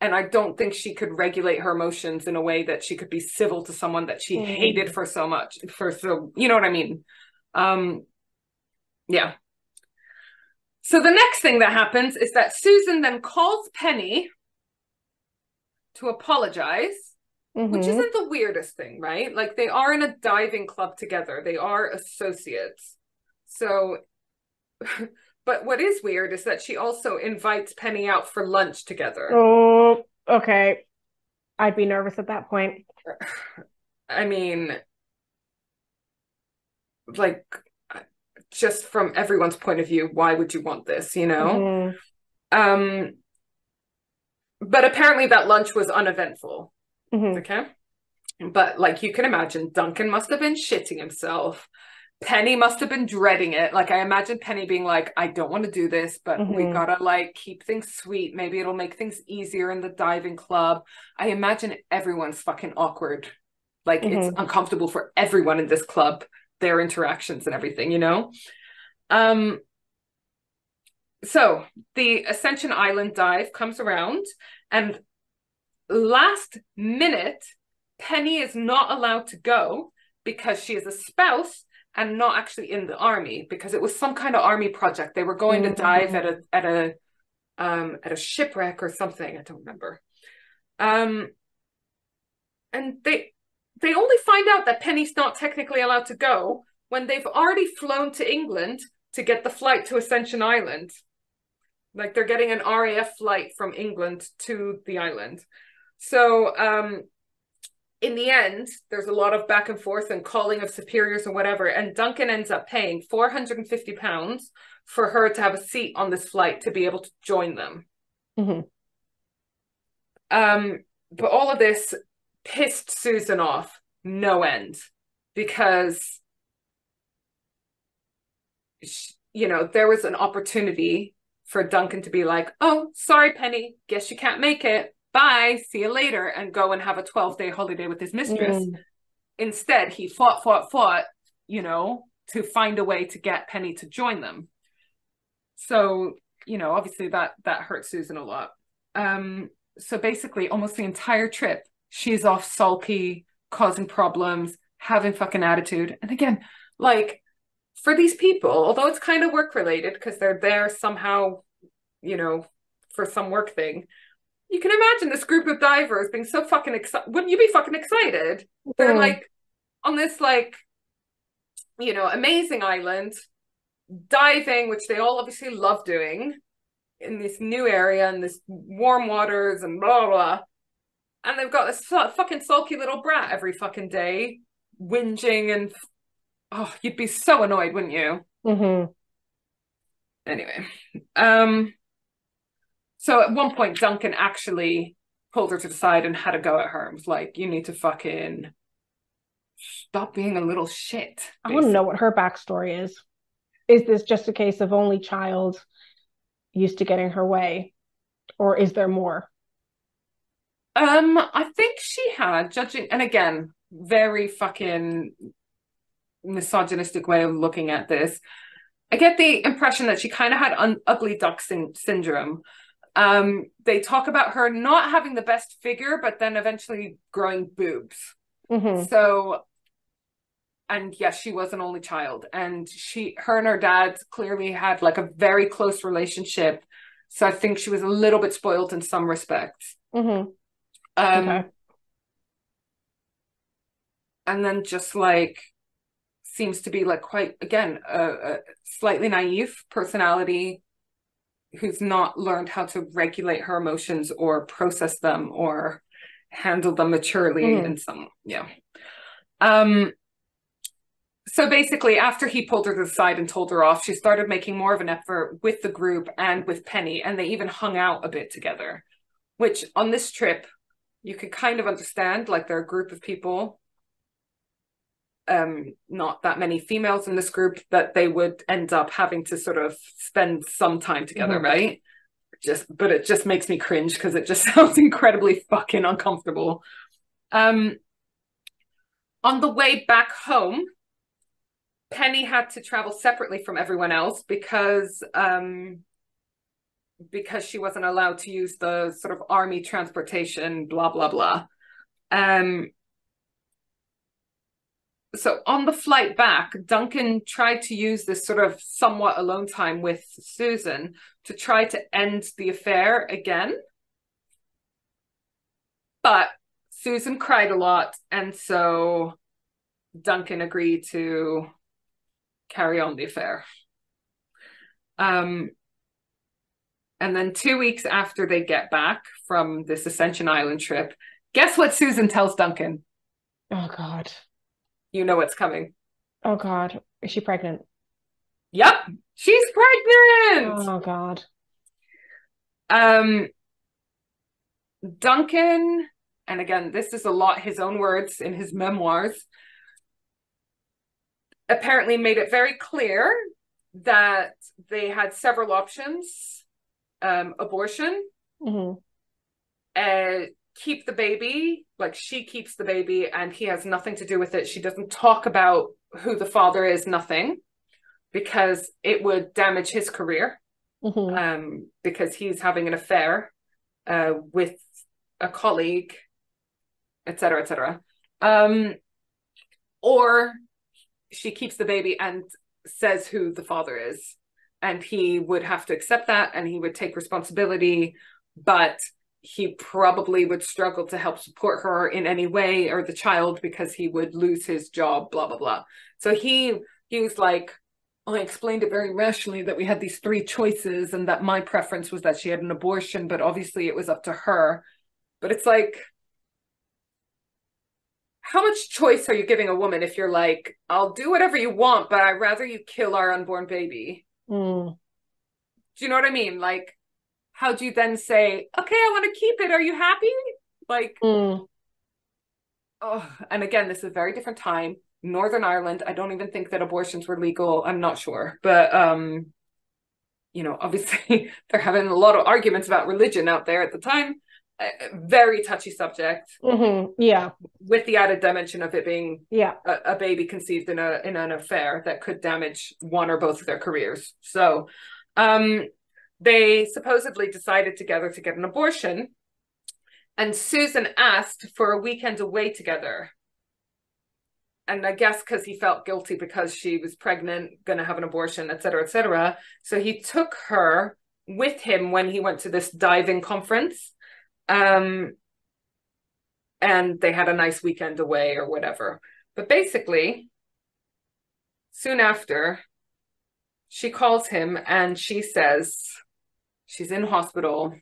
And I don't think she could regulate her emotions in a way that she could be civil to someone that she hated for so much. You know what I mean? Yeah. So the next thing that happens is that Susan then calls Penny to apologize, which isn't the weirdest thing, right? Like, they are in a diving club together. They are associates. So, but what is weird is that she also invites Penny out for lunch together. Oh, okay. I'd be nervous at that point. I mean, like, just from everyone's point of view, why would you want this, you know? But apparently that lunch was uneventful. Okay? But, like, you can imagine, Duncan must have been shitting himself. Penny must have been dreading it. Like, I imagine Penny being like, I don't want to do this, but we gotta, like, keep things sweet. Maybe it'll make things easier in the diving club. I imagine everyone's fucking awkward. Like, it's uncomfortable for everyone in this club, their interactions and everything, you know? So the Ascension Island dive comes around, and last minute, Penny is not allowed to go because she is a spouse and not actually in the army, because it was some kind of army project. They were going to dive at a shipwreck or something. I don't remember. And they only find out that Penny's not technically allowed to go when they've already flown to England to get the flight to Ascension Island. Like, they're getting an RAF flight from England to the island. So in the end, there's a lot of back and forth and calling of superiors and whatever. And Duncan ends up paying £450 for her to have a seat on this flight to be able to join them. But all of this pissed Susan off no end, because she, you know, there was an opportunity for Duncan to be like, oh, sorry, Penny, guess you can't make it. bye, see you later, and go and have a 12-day holiday with his mistress. Mm. Instead, he fought, you know, to find a way to get Penny to join them. So, you know, obviously that hurt Susan a lot. So basically, almost the entire trip, she's off sulky, causing problems, having fucking attitude. And again, like, for these people, although it's kind of work-related because they're there somehow, you know, for some work thing, you can imagine this group of divers being so fucking excited. Wouldn't you be fucking excited? Mm. They're like on this, like, you know, amazing island, diving, which they all obviously love doing, in this new area and this warm waters and blah, blah, blah. And they've got this fucking sulky little brat every fucking day, whinging and... Oh, you'd be so annoyed, wouldn't you? Mm-hmm. Anyway. So at one point, Duncan actually pulled her to the side and had a go at her. And was like, you need to fucking stop being a little shit. Basically. I want to know what her backstory is. Is this just a case of only child used to getting her way? Or is there more? I think she had, judging... And again, very fucking... misogynistic way of looking at this. I get the impression that she kind of had ugly duck syndrome. They talk about her not having the best figure, but then eventually growing boobs. Mm-hmm. So, and yes, she was an only child, and her and her dad clearly had like a very close relationship. So I think she was a little bit spoiled in some respects. Mm-hmm. Okay. And then just like, seems to be like quite, again, a slightly naive personality who's not learned how to regulate her emotions or process them or handle them maturely in some, yeah. So basically, after he pulled her to the side and told her off, she started making more of an effort with the group and with Penny, and they even hung out a bit together, which on this trip, you could kind of understand, like they're a group of people. Not that many females in this group, that they would end up having to sort of spend some time together, right? But it just makes me cringe because it just sounds incredibly fucking uncomfortable. On the way back home, Penny had to travel separately from everyone else because she wasn't allowed to use the sort of army transportation, blah, blah, blah. So on the flight back, Duncan tried to use this sort of somewhat alone time with Susan to try to end the affair again. But Susan cried a lot, and so Duncan agreed to carry on the affair. And then 2 weeks after they get back from this Ascension Island trip, guess what Susan tells Duncan? Oh, God. You know what's coming. Oh, God. Is she pregnant? Yep. She's pregnant! Oh, God. Duncan, and again, this is a lot his own words in his memoirs, apparently made it very clear that they had several options. Abortion. Mm-hmm. Keep the baby, like she keeps the baby and he has nothing to do with it. She doesn't talk about who the father is, nothing, because it would damage his career. Mm-hmm. Because he's having an affair with a colleague, etc., etc. Or she keeps the baby and says who the father is, and he would have to accept that and he would take responsibility, but he probably would struggle to help support her in any way, or the child, because he would lose his job, blah, blah, blah. So he was like, oh, I explained it very rationally that we had these three choices and that my preference was that she had an abortion, but obviously it was up to her. But it's like, how much choice are you giving a woman if you're like, I'll do whatever you want, but I'd rather you kill our unborn baby? Mm. Do you know what I mean? Like, how do you then say, okay, I want to keep it. Are you happy? Like, oh, and again, this is a very different time. Northern Ireland, I don't even think that abortions were legal. I'm not sure. But, you know, obviously they're having a lot of arguments about religion out there at the time. a very touchy subject. Mm-hmm. Yeah. With the added dimension of it being a baby conceived in an affair that could damage one or both of their careers. So they supposedly decided together to get an abortion, and Susan asked for a weekend away together. And I guess because he felt guilty because she was pregnant, going to have an abortion, et cetera, et cetera. So he took her with him when he went to this diving conference. And they had a nice weekend away or whatever. But basically, soon after, she calls him and she says she's in hospital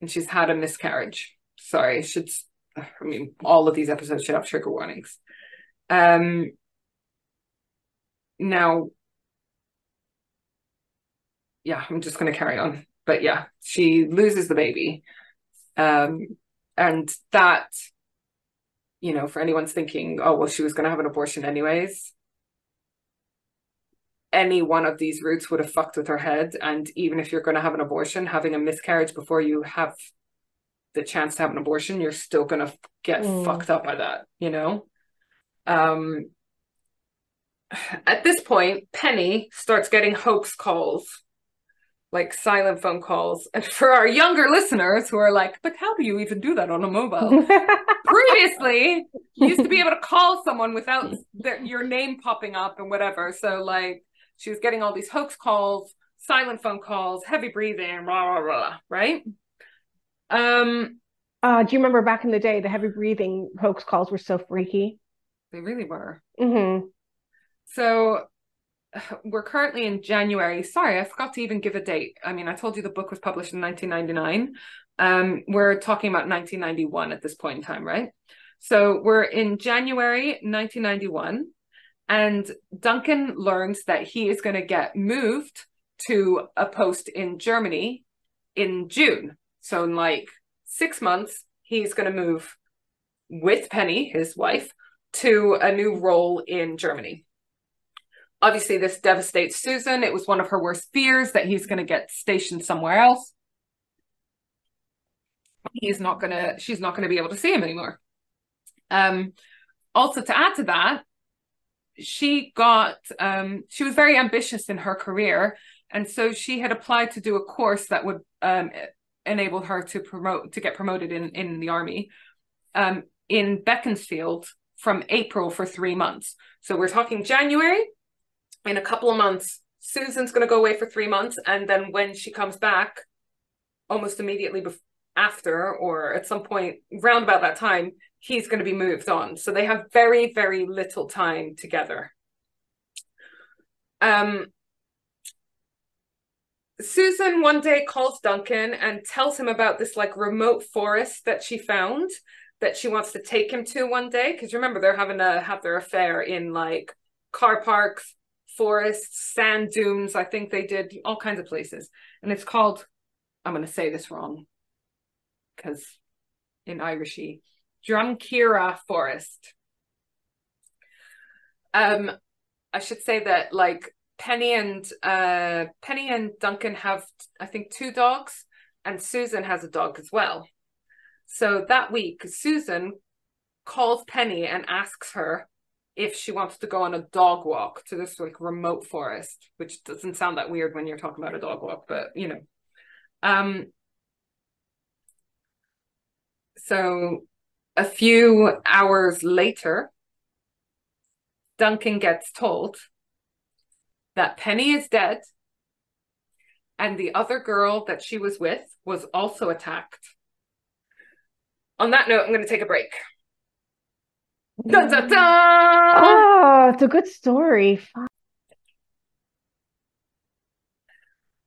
and she's had a miscarriage. Sorry, all of these episodes should have trigger warnings. I'm just going to carry on. But yeah, she loses the baby. And that, for anyone's thinking, oh, well, she was going to have an abortion anyways. Any one of these routes would have fucked with her head. And even if you're going to have an abortion, having a miscarriage before you have the chance to have an abortion, you're still going to get fucked up by that, At this point, Penny starts getting hoax calls, like silent phone calls. And for our younger listeners who are like, but how do you even do that on a mobile? Previously, you used to be able to call someone without your name popping up and whatever. So like, she was getting all these hoax calls, silent phone calls, heavy breathing, rah, rah, rah, right? Do you remember back in the day, the heavy breathing hoax calls were so freaky? They really were. Mm-hmm. So we're currently in January. Sorry, I forgot to even give a date. I mean, I told you the book was published in 1999. We're talking about 1991 at this point in time, right? So we're in January 1991, and Duncan learns that he is going to get moved to a post in Germany in June. So in like 6 months, he's going to move with Penny, his wife, to a new role in Germany. Obviously, this devastates Susan. It was one of her worst fears that he's going to get stationed somewhere else. She's not going to be able to see him anymore. Also, to add to that, she was very ambitious in her career. And so she had applied to do a course that would enable her to get promoted in the army in Beaconsfield from April for 3 months. So we're talking January. In a couple of months, Susan's going to go away for 3 months, and then when she comes back, almost immediately after, or at some point round about that time, he's going to be moved on. So they have very, very little time together. Susan one day calls Duncan and tells him about this like remote forest that she found that she wants to take him to one day. Because remember, they're having to have their affair in like car parks, forests, sand dunes. I think they did all kinds of places. And it's called, I'm going to say this wrong because in Irishy, Drumkeeragh Forest. I should say that like Penny and Duncan have, I think, 2 dogs, and Susan has a dog as well. So that week, Susan calls Penny and asks her if she wants to go on a dog walk to this like remote forest, which doesn't sound that weird when you're talking about a dog walk, but So a few hours later, Duncan gets told that Penny is dead, and the other girl that she was with was also attacked. On that note, I'm going to take a break. Dun, dun, dun! Oh, it's a good story.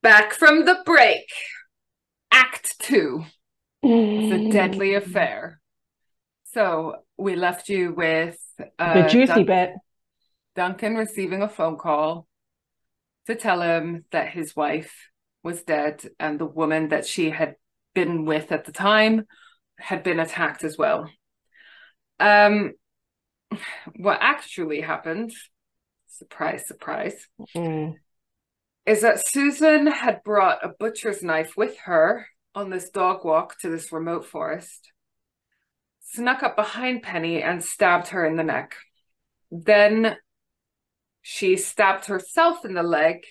Back from the break. Act 2. The Deadly Affair. So we left you with the juicy bit. Duncan receiving a phone call to tell him that his wife was dead, and the woman that she had been with at the time had been attacked as well. What actually happened, surprise, surprise, is that Susan had brought a butcher's knife with her on this dog walk to this remote forest, snuck up behind Penny and stabbed her in the neck. Then she stabbed herself in the leg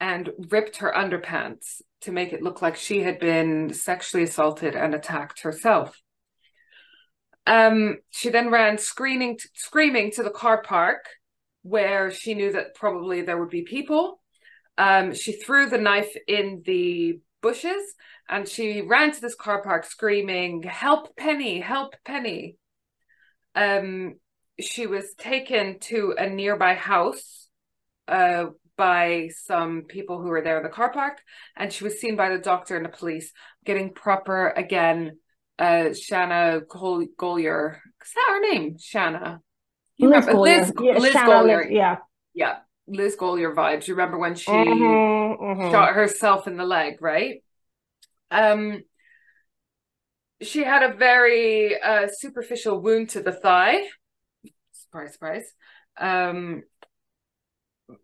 and ripped her underpants to make it look like she had been sexually assaulted and attacked herself. She then ran screaming to the car park, where she knew that probably there would be people. She threw the knife in the bushes and she ran to this car park screaming, "Help, Penny, help, Penny." She was taken to a nearby house by some people who were there in the car park, and she was seen by the doctor and the police getting proper again. Shanna Golier, is that her name? Shanna? Liz Gollier. Yeah. Liz Gollier vibes. You remember when she shot herself in the leg, right? She had a very superficial wound to the thigh. Surprise, surprise.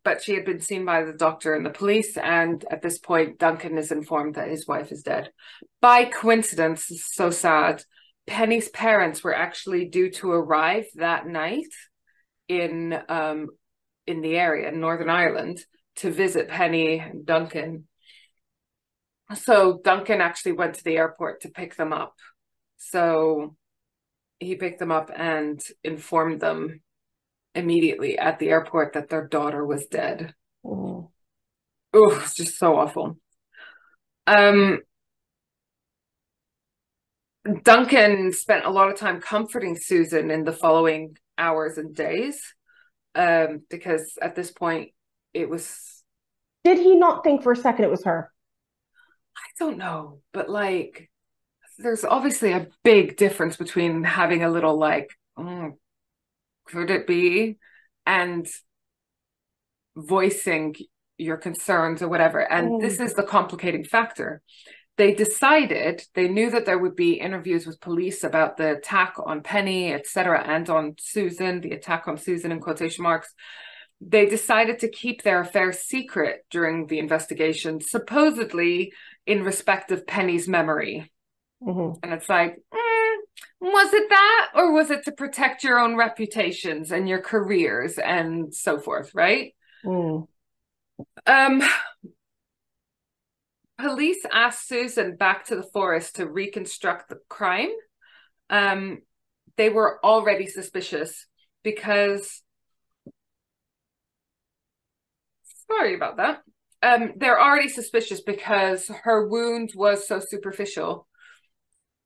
But she had been seen by the doctor and the police, and at this point, Duncan is informed that his wife is dead. By coincidence, so sad, Penny's parents were actually due to arrive that night in the area, in Northern Ireland, to visit Penny and Duncan. So Duncan actually went to the airport to pick them up. So he picked them up and informed them immediately at the airport that their daughter was dead. Oh, it's just so awful. Duncan spent a lot of time comforting Susan in the following hours and days, because at this point it was... Did he not think for a second it was her? I don't know, but like, there's obviously a big difference between having a little like, could it be, and voicing your concerns or whatever. And this is the complicating factor. They decided, they knew that there would be interviews with police about the attack on Penny, etc., and on Susan, the attack on Susan in quotation marks. They decided to keep their affair secret during the investigation, supposedly in respect of Penny's memory. And it's like, was it that, or was it to protect your own reputations and your careers and so forth, right? Police asked Susan back to the forest to reconstruct the crime. They were already suspicious because... Sorry about that. They're already suspicious because her wound was so superficial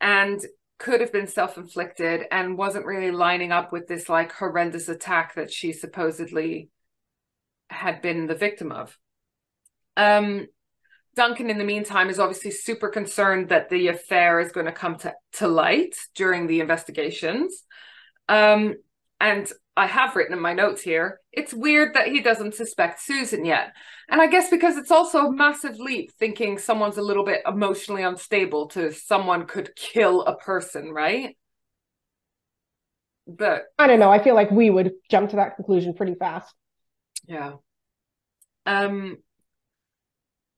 and could have been self-inflicted and wasn't really lining up with this like horrendous attack that she supposedly had been the victim of. Duncan, in the meantime, is obviously super concerned that the affair is going to come to light during the investigations. And I have written in my notes here, it's weird that he doesn't suspect Susan yet. And I guess because it's also a massive leap thinking someone's a little bit emotionally unstable to someone could kill a person, right? But I don't know. I feel like we would jump to that conclusion pretty fast. Yeah.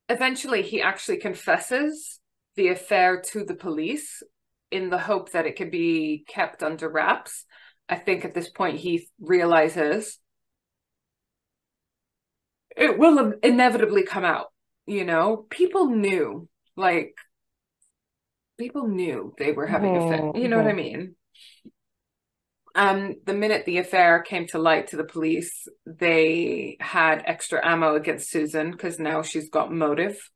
Eventually, he actually confesses the affair to the police in the hope that it could be kept under wraps. I think at this point he realizes it will inevitably come out, you know? People knew, like, people knew they were having an affair, you know what I mean? The minute the affair came to light to the police, they had extra ammo against Susan because now she's got motive.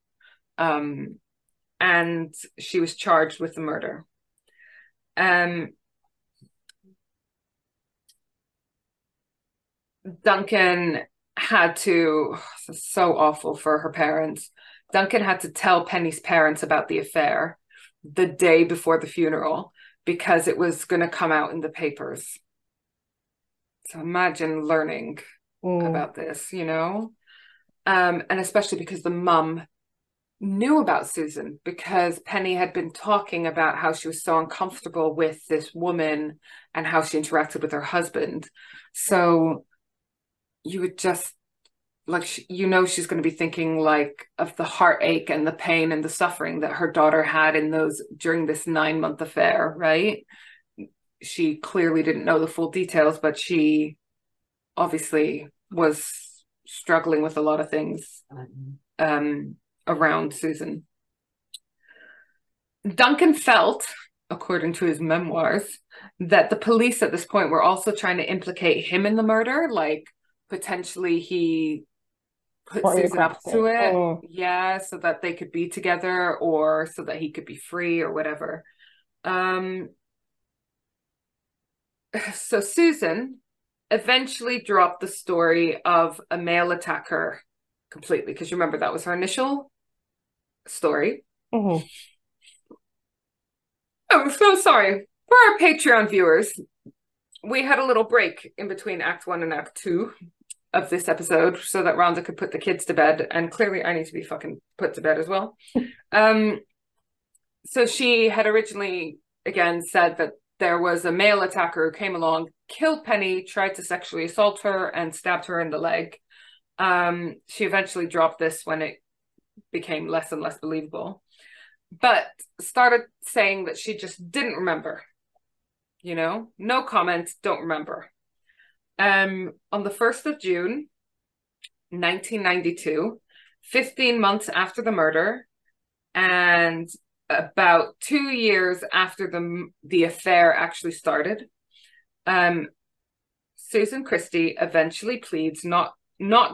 And she was charged with the murder. Duncan had to, so awful for her parents. Duncan had to tell Penny's parents about the affair the day before the funeral because it was going to come out in the papers. So imagine learning about this, you know? And especially because the mum knew about Susan because Penny had been talking about how she was so uncomfortable with this woman and how she interacted with her husband. So you would just like, you know, she's going to be thinking like of the heartache and the pain and the suffering that her daughter had in those during this 9-month affair, right? She clearly didn't know the full details, but she obviously was struggling with a lot of things around Susan. Duncan felt, according to his memoirs, that the police at this point were also trying to implicate him in the murder, like potentially he put Susan up to it, so that they could be together or so that he could be free or whatever. So Susan eventually dropped the story of a male attacker completely, because remember that was her initial story. Mm-hmm. I'm so sorry. For our Patreon viewers, we had a little break in between Act 1 and Act 2 of this episode so that Rhonda could put the kids to bed, and clearly I need to be fucking put to bed as well. So she had originally, again, said that there was a male attacker who came along, killed Penny, tried to sexually assault her, and stabbed her in the leg. She eventually dropped this when it became less and less believable, but started saying that she just didn't remember. You know, no comment, don't remember. On the 1st of June, 1992, 15 months after the murder, and about 2 years after the affair actually started, Susan Christie eventually pleads not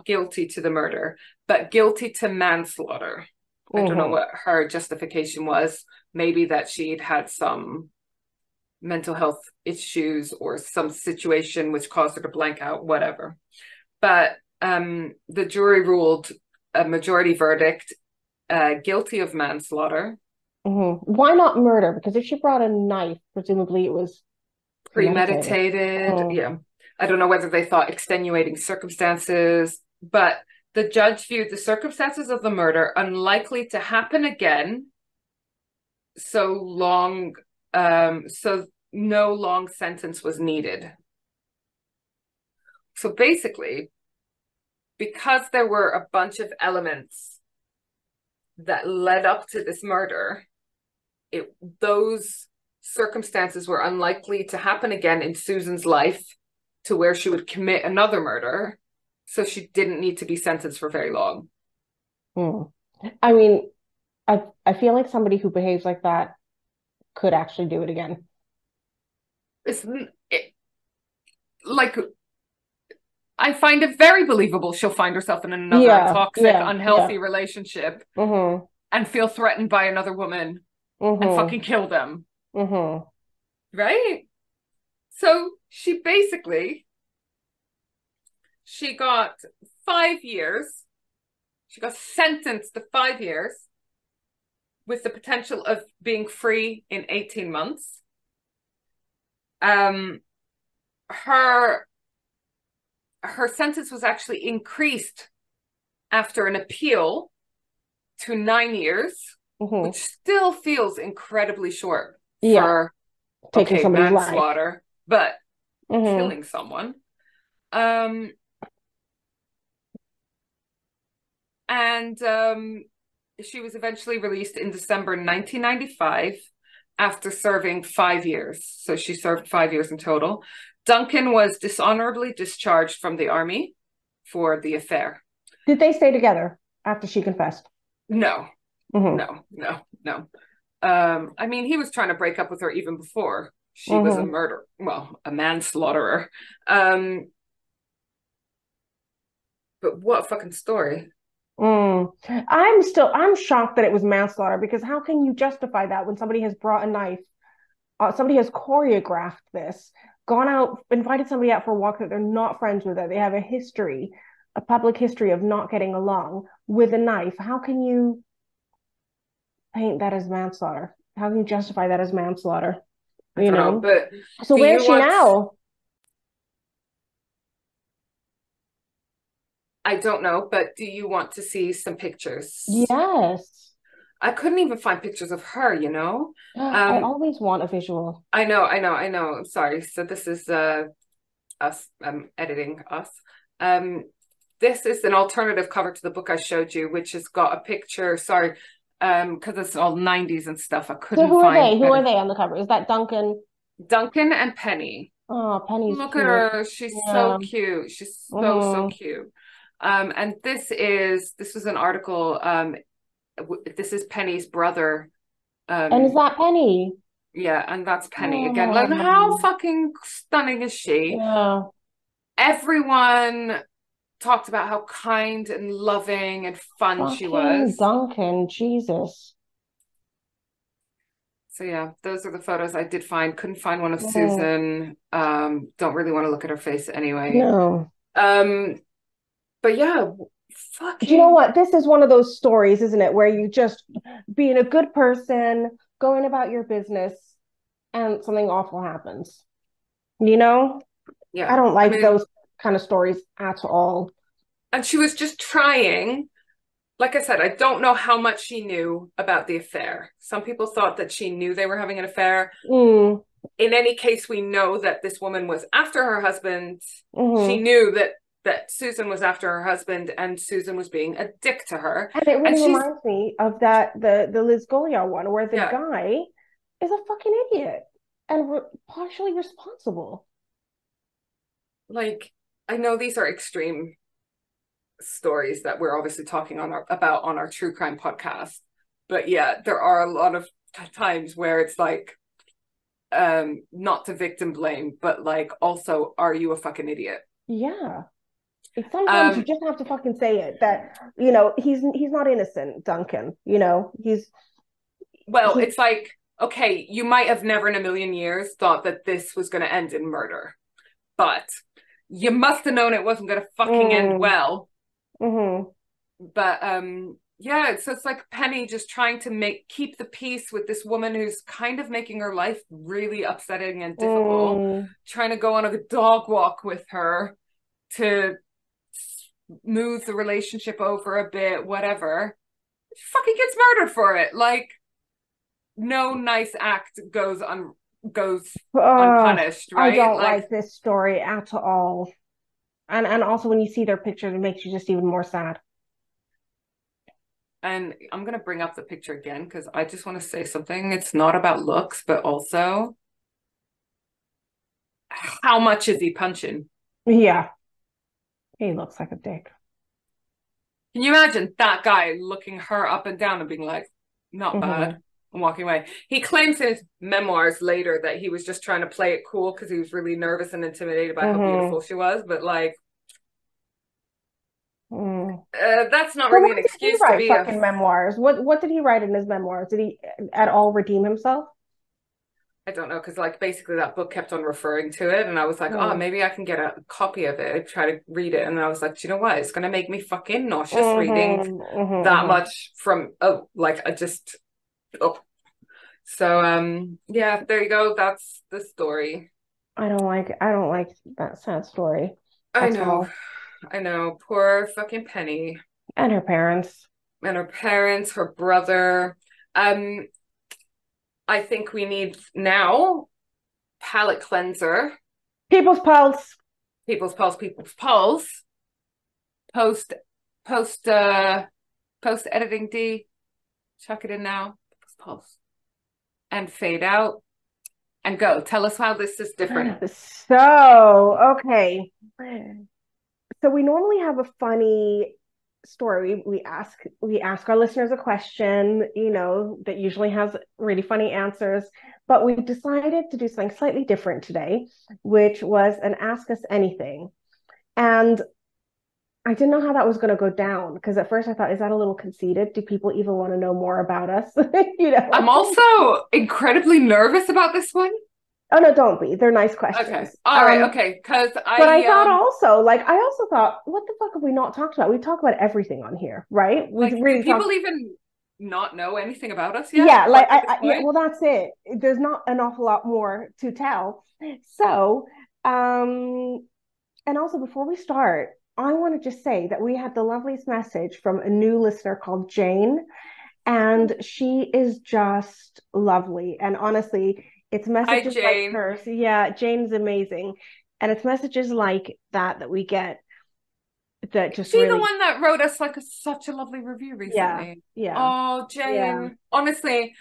guilty to the murder, but guilty to manslaughter. I don't know what her justification was. Maybe that she'd had some mental health issues or some situation which caused her to blank out, whatever. But the jury ruled a majority verdict, guilty of manslaughter. Mm-hmm. Why not murder? Because if she brought a knife, presumably it was premeditated. Oh. Yeah. I don't know whether they thought extenuating circumstances, but the judge viewed the circumstances of the murder unlikely to happen again, so no long sentence was needed. So basically, because there were a bunch of elements that led up to this murder, those circumstances were unlikely to happen again in Susan's life to where she would commit another murder. So she didn't need to be sentenced for very long. Mm. I mean, I feel like somebody who behaves like that could actually do it again. I find it very believable she'll find herself in another toxic, unhealthy relationship and feel threatened by another woman and fucking kill them. Mm-hmm. Right? So she basically... She got 5 years. She got sentenced to 5 years with the potential of being free in 18 months. Her sentence was actually increased after an appeal to 9 years, which still feels incredibly short for taking manslaughter, but killing someone. She was eventually released in December 1995 after serving 5 years. So she served 5 years in total. Duncan was dishonorably discharged from the army for the affair. Did they stay together after she confessed? No, no. I mean, he was trying to break up with her even before she was a manslaughterer. But what a fucking story. Mm. I'm shocked that it was manslaughter, because how can you justify that when somebody has brought a knife, somebody has choreographed this, gone out, invited somebody out for a walk that they're not friends with, that they have a public history of not getting along, with a knife? How can you paint that as manslaughter? How can you justify that as manslaughter? You know? But so where is she now? I don't know, but do you want to see some pictures? Yes. I couldn't even find pictures of her, you know? I always want a visual. I know. I'm sorry. So this is us, editing us. This is an alternative cover to the book I showed you, which has got a picture, sorry, because it's all 90s and stuff. I couldn't find. Who are they on the cover? Is that Duncan? Duncan and Penny. Oh, Penny's Look cute. At her. She's so cute. She's so, so cute. And this was an article. This is Penny's brother. And is that Penny? Yeah, and that's Penny again. Like, how fucking stunning is she? Yeah. Everyone talked about how kind and loving and fun she was. Duncan, Jesus. So yeah, those are the photos I did find. Couldn't find one of Susan. Don't really want to look at her face anyway. No. But yeah, fucking. You know what? This is one of those stories, isn't it? Where you just being a good person, going about your business, and something awful happens. You know? Yeah. I don't like those kind of stories at all. And she was just trying. Like I said, I don't know how much she knew about the affair. Some people thought that she knew they were having an affair. Mm. In any case, we know that this woman was after her husband. Mm-hmm. She knew that Susan was after her husband, and Susan was being a dick to her. And it really reminds me of the Liz Gollier one, where the guy is a fucking idiot and partially responsible. Like, I know these are extreme stories that we're obviously talking about on our true crime podcast, but yeah, there are a lot of times where it's like, not to victim blame, but like, also, are you a fucking idiot? Yeah, sometimes you just have to fucking say it, that, you know, he's not innocent, Duncan. You know, it's like, okay, you might have never in a million years thought that this was going to end in murder, but you must have known it wasn't going to fucking end well. Mm-hmm. But so it's like Penny just trying to keep the peace with this woman who's kind of making her life really upsetting and difficult, trying to go on a dog walk with her to move the relationship over a bit, whatever. She fucking gets murdered for it. Like, no nice act goes unpunished, right? I don't like this story at all. And also, when you see their picture, it makes you just even more sad. And I'm going to bring up the picture again, because I just want to say something. It's not about looks, but also, how much is he punching? Yeah. He looks like a dick. Can you imagine that guy looking her up and down and being like, not bad, and walking away? He claims in his memoirs later that he was just trying to play it cool because he was really nervous and intimidated by how beautiful she was, but like, that's not really an excuse to be fucking memoirs. What did he write in his memoirs? Did he at all redeem himself? I don't know, because like, basically that book kept on referring to it, and I was like, maybe I can get a copy of it. I try to read it, and I was like, do you know what? It's going to make me fucking nauseous reading that much from So yeah, there you go. That's the story. I don't like that sad story. I know. Poor fucking Penny. And her parents. Her brother. I think we need now palate cleanser. People's Pulse. Post editing D. Chuck it in now. People's Pulse. And fade out. And go. Tell us how this is different. So, okay. So we normally have a funny story. We ask our listeners a question, you know, that usually has really funny answers, but we've decided to do something slightly different today, which was an Ask Us Anything. And I didn't know how that was going to go down, because at first I thought, is that a little conceited? Do people even want to know more about us? You know, I'm also incredibly nervous about this one. Oh, no, don't be. They're nice questions. Okay. All right. Okay. But I also thought, what the fuck have we not talked about? We talk about everything on here, right? We really even not know anything about us yet? Yeah. Like, well, that's it. There's not an awful lot more to tell. So, and also before we start, I want to just say that we had the loveliest message from a new listener called Jane, and she is just lovely. And honestly, it's messages like hers. Yeah, Jane's amazing. And it's messages like that we get that just really... the one that wrote us like such a lovely review recently. Yeah. Oh, Jane. Yeah. Honestly,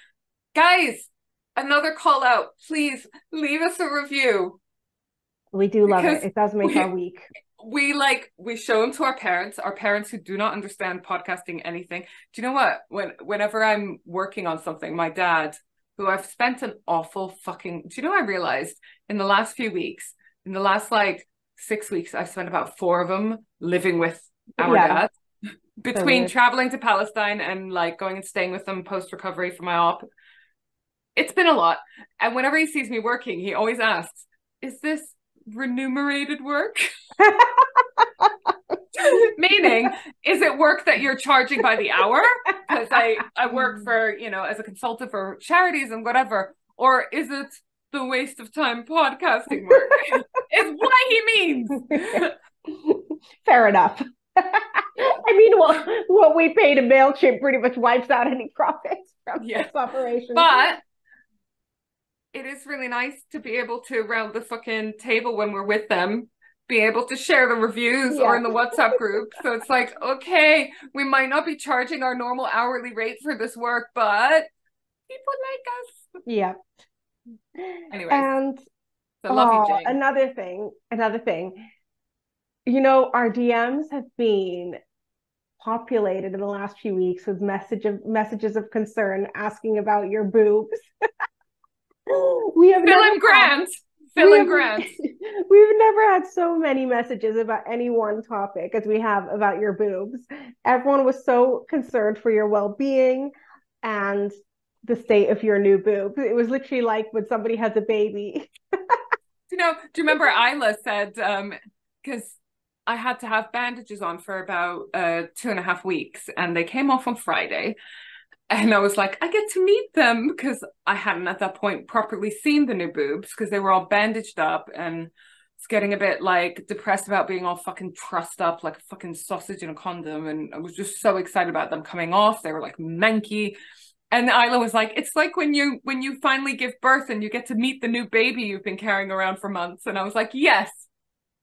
guys, another call out. Please leave us a review. We do love it. It does make our week. We show them to our parents who do not understand podcasting anything. Do you know what? Whenever I'm working on something, my dad, who I've spent an awful fucking... Do you know what I realized in the last few weeks? In the last, 6 weeks, I've spent about 4 of them living with our dad. Between traveling to Palestine and, going and staying with them post-recovery from my op. It's been a lot. And whenever he sees me working, he always asks, is this remunerated work? Meaning, is it work that you're charging by the hour? Because I work for, as a consultant for charities and whatever. Or is it the waste of time podcasting work? Is what he means. Fair enough. I mean, what we pay to MailChimp pretty much wipes out any profits from this operation. But it is really nice to be able to, around the fucking table when we're with them, be able to share the reviews or in the WhatsApp group. So it's okay, we might not be charging our normal hourly rate for this work, but people like us. Yeah. Anyway. And so love you, Jane. Another thing. Our DMs have been populated in the last few weeks with messages of concern asking about your boobs. We have Phil and Grant. We've never had so many messages about any one topic as we have about your boobs. Everyone was so concerned for your well-being and the state of your new boob. It was literally like when somebody has a baby. Do you remember Isla said, because I had to have bandages on for about 2.5 weeks and they came off on Friday. And I was like, I get to meet them because I hadn't at that point properly seen the new boobs because they were all bandaged up, and it's getting a bit depressed about being all fucking trussed up like a fucking sausage in a condom. And I was just so excited about them coming off. They were manky. And Isla was like, it's like when you finally give birth and you get to meet the new baby you've been carrying around for months. And I was like, yes.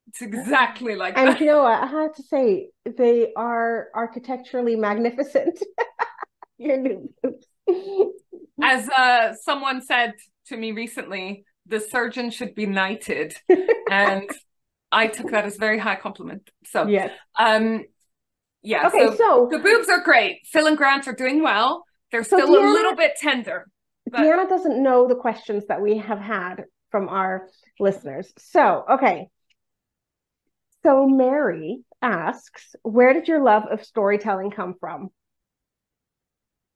It's exactly like that. And you know what? I have to say, they are architecturally magnificent. Your new boobs. As someone said to me recently, the surgeon should be knighted. And I took that as a very high compliment. So, okay, so the boobs are great. Phil and Grant are doing well. They're still Deanna, a little bit tender. But... Deanna doesn't know the questions that we have had from our listeners. So, okay. So Mary asks, where did your love of storytelling come from?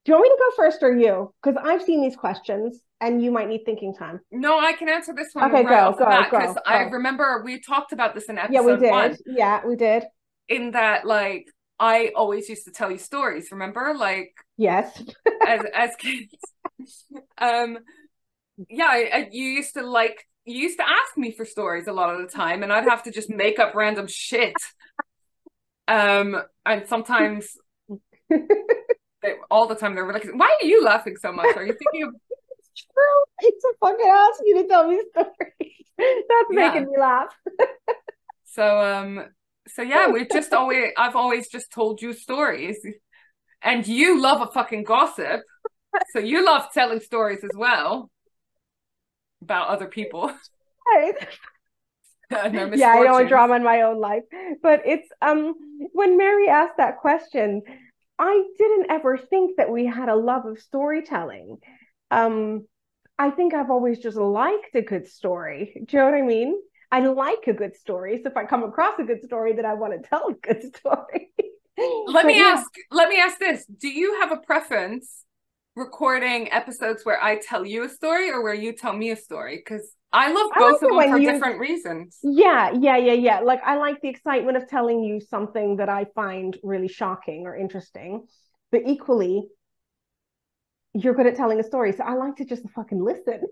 Do you want me to go first or you? Because I've seen these questions and you might need thinking time. No, I can answer this one. Okay, go. I remember we talked about this in episode 1. Yeah, we did. In that, I always used to tell you stories, remember? Yes. as kids. You used to ask me for stories a lot of the time, and I'd have to just make up random shit. And sometimes, all the time, they were like, why are you laughing so much? Are you thinking of... It's true. It's a fucking ask you to tell me stories. That's making me laugh. So I've always just told you stories. And you love a fucking gossip. So you love telling stories as well. About other people. Right. Yeah, I don't want drama in my own life. But it's when Mary asked that question, I didn't ever think that we had a love of storytelling. I think I've always just liked a good story. Do you know what I mean? I like a good story. So if I come across a good story, then I want to tell a good story. Let me ask this. Do you have a preference recording episodes where I tell you a story or where you tell me a story? Because I love both of them for different reasons. Yeah. I like the excitement of telling you something that I find really shocking or interesting. But equally, you're good at telling a story. So I like to just fucking listen.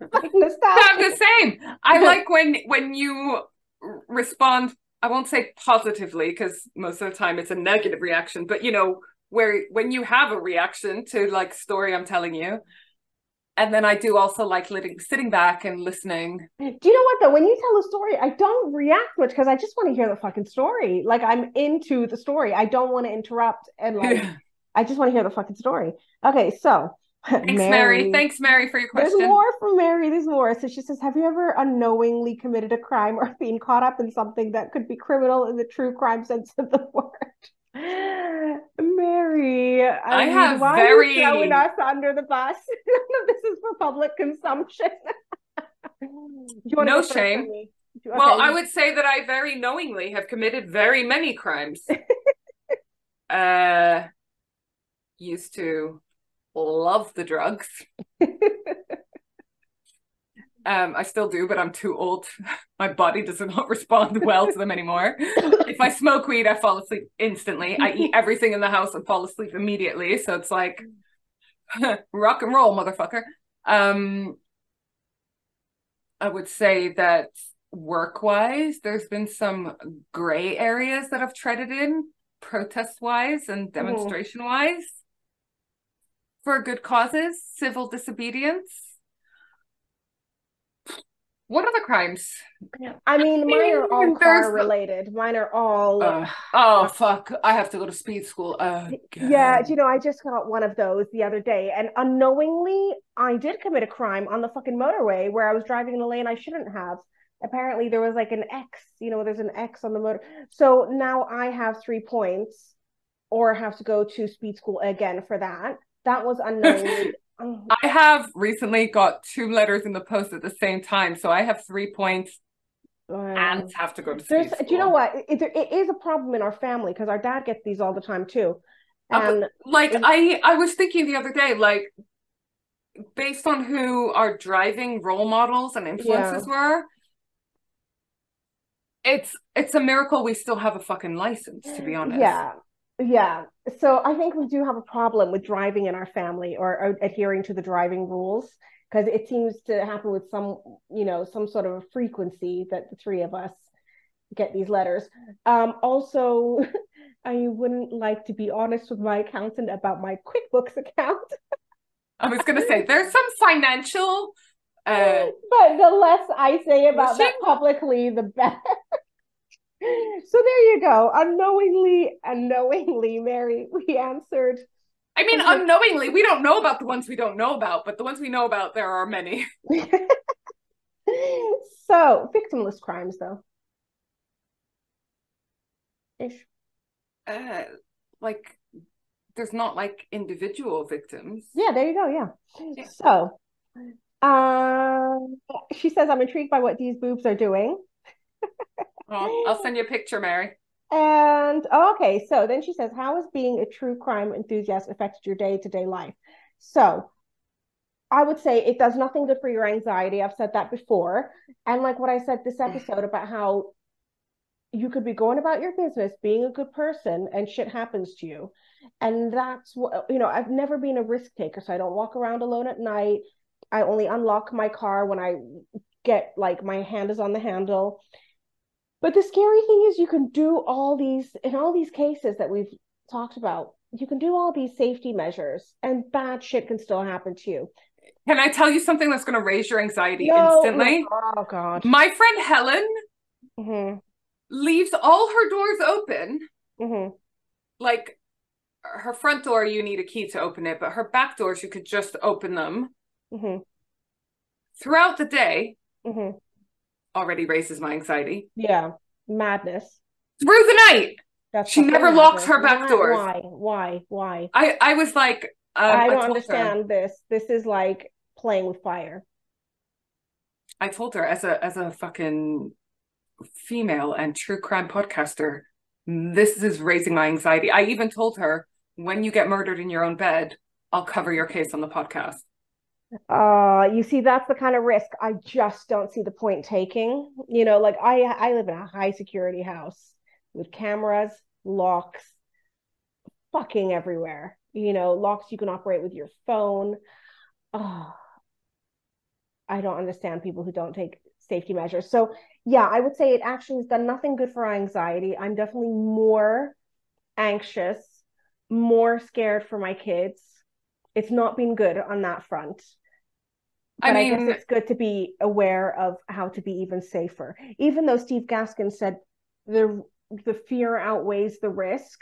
I'm the same. I like when you respond, I won't say positively because most of the time it's a negative reaction, but where when you have a reaction to story I'm telling you, And then I do also like sitting back and listening. Do you know what, though? When you tell a story, I don't react much because I just want to hear the fucking story. Like, I'm into the story. I don't want to interrupt. And like, I just want to hear the fucking story. Okay, so. Thanks, Mary. Thanks, Mary, for your question. There's more from Mary. There's more. So she says, have you ever unknowingly committed a crime or been caught up in something that could be criminal in the true crime sense of the word? Mary, I mean, have why very are you throwing us under the bus? This is for public consumption. No shame. Well, okay. I would say that I very knowingly have committed very many crimes. Used to love the drugs. I still do, but I'm too old. My body does not respond well to them anymore. If I smoke weed, I fall asleep instantly. I eat everything in the house and fall asleep immediately. So it's like, rock and roll, motherfucker. I would say that work-wise, there's been some gray areas that I've treaded in, protest-wise and demonstration-wise. For good causes, civil disobedience. What other crimes? I mean, mine are all car related. Mine are all... oh, fuck. I have to go to speed school again. Yeah, you know, I just got one of those the other day. And unknowingly, I did commit a crime on the fucking motorway where I was driving in a lane I shouldn't have. Apparently, there was like an X. You know, there's an X on the motor. So now I have 3 points or have to go to speed school again for that. That was unknowingly... I have recently got 2 letters in the post at the same time, so I have 3 points and have to go to speed school. Do you know what? It is a problem in our family because our dad gets these all the time too. And like I was thinking the other day, like based on who our driving role models and influences were, it's a miracle we still have a fucking license, to be honest. Yeah. Yeah, so I think we do have a problem with driving in our family or adhering to the driving rules because it seems to happen with some, you know, some sort of a frequency that the three of us get these letters. Also, I wouldn't like to be honest with my accountant about my QuickBooks account. I was going to say, there's some financial... but the less I say about that publicly, the better. So there you go. Unknowingly, Mary, we answered. I mean, unknowingly, we don't know about the ones we don't know about, but the ones we know about, there are many. So, victimless crimes, though. Ish. Like, there's not, like, individual victims. Yeah, there you go, yeah. So, she says, I'm intrigued by what these boobs are doing. Oh, I'll send you a picture, Mary. And okay, so then she says, how has being a true crime enthusiast affected your day-to-day life? So I would say it does nothing good for your anxiety. I've said that before. And like what I said this episode about how you could be going about your business, being a good person, and shit happens to you. And that's what, you know, I've never been a risk taker, so I don't walk around alone at night. I only unlock my car when I get, like, my hand is on the handle. But the scary thing is you can do all these, in all these cases that we've talked about, you can do all these safety measures and bad shit can still happen to you. Can I tell you something that's going to raise your anxiety instantly? Oh, God. My friend Helen leaves all her doors open. Like, her front door, you need a key to open it, but her back doors, you could just open them. Throughout the day. Already raises my anxiety. Yeah, madness. Through the night. That's she never locks her back doors. Why? I was like... I don't understand this. This is like playing with fire. I told her as a fucking female and true crime podcaster, this is raising my anxiety. I even told her, when you get murdered in your own bed, I'll cover your case on the podcast. You see, that's the kind of risk I just don't see the point taking. You know, like I live in a high security house with cameras, locks, fucking everywhere. You know, locks you can operate with your phone. Oh, I don't understand people who don't take safety measures. So yeah, I would say it actually has done nothing good for anxiety. I'm definitely more anxious, more scared for my kids. It's not been good on that front. But I guess it's good to be aware of how to be even safer. Even though Steve Gaskin said the fear outweighs the risk,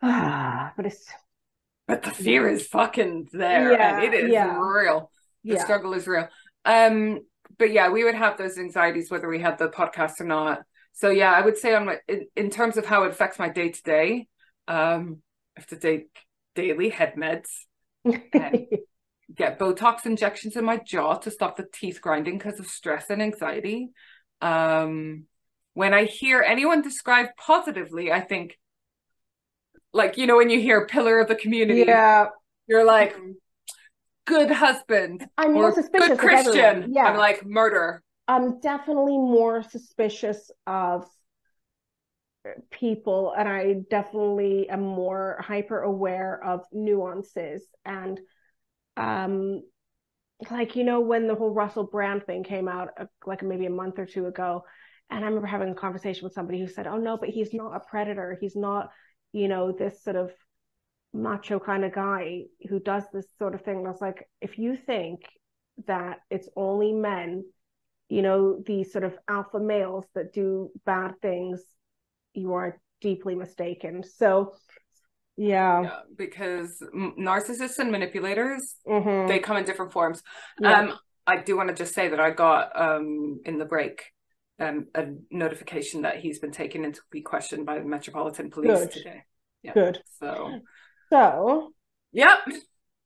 but the fear is fucking there, and it is real. The struggle is real. But yeah, we would have those anxieties whether we had the podcast or not. So yeah, I would say on my in terms of how it affects my day to day, I have to take daily head meds. Get Botox injections in my jaw to stop the teeth grinding because of stress and anxiety. When I hear anyone describe positively, I think, like, you know, when you hear pillar of the community, you're like, good husband, I'm more suspicious good Christian. Yeah. I'm like, murder. I'm definitely more suspicious of people, and I definitely am more hyper aware of nuances and like, you know, when the whole Russell Brand thing came out like maybe a month or two ago, and I remember having a conversation with somebody who said, oh no, but he's not a predator, he's not, you know, this sort of macho kind of guy who does this sort of thing. And I was like, if you think that it's only men, you know, these sort of alpha males that do bad things, you are deeply mistaken. So yeah, because narcissists and manipulators, they come in different forms. I do want to just say that I got in the break a notification that he's been taken into be questioned by the Metropolitan Police today.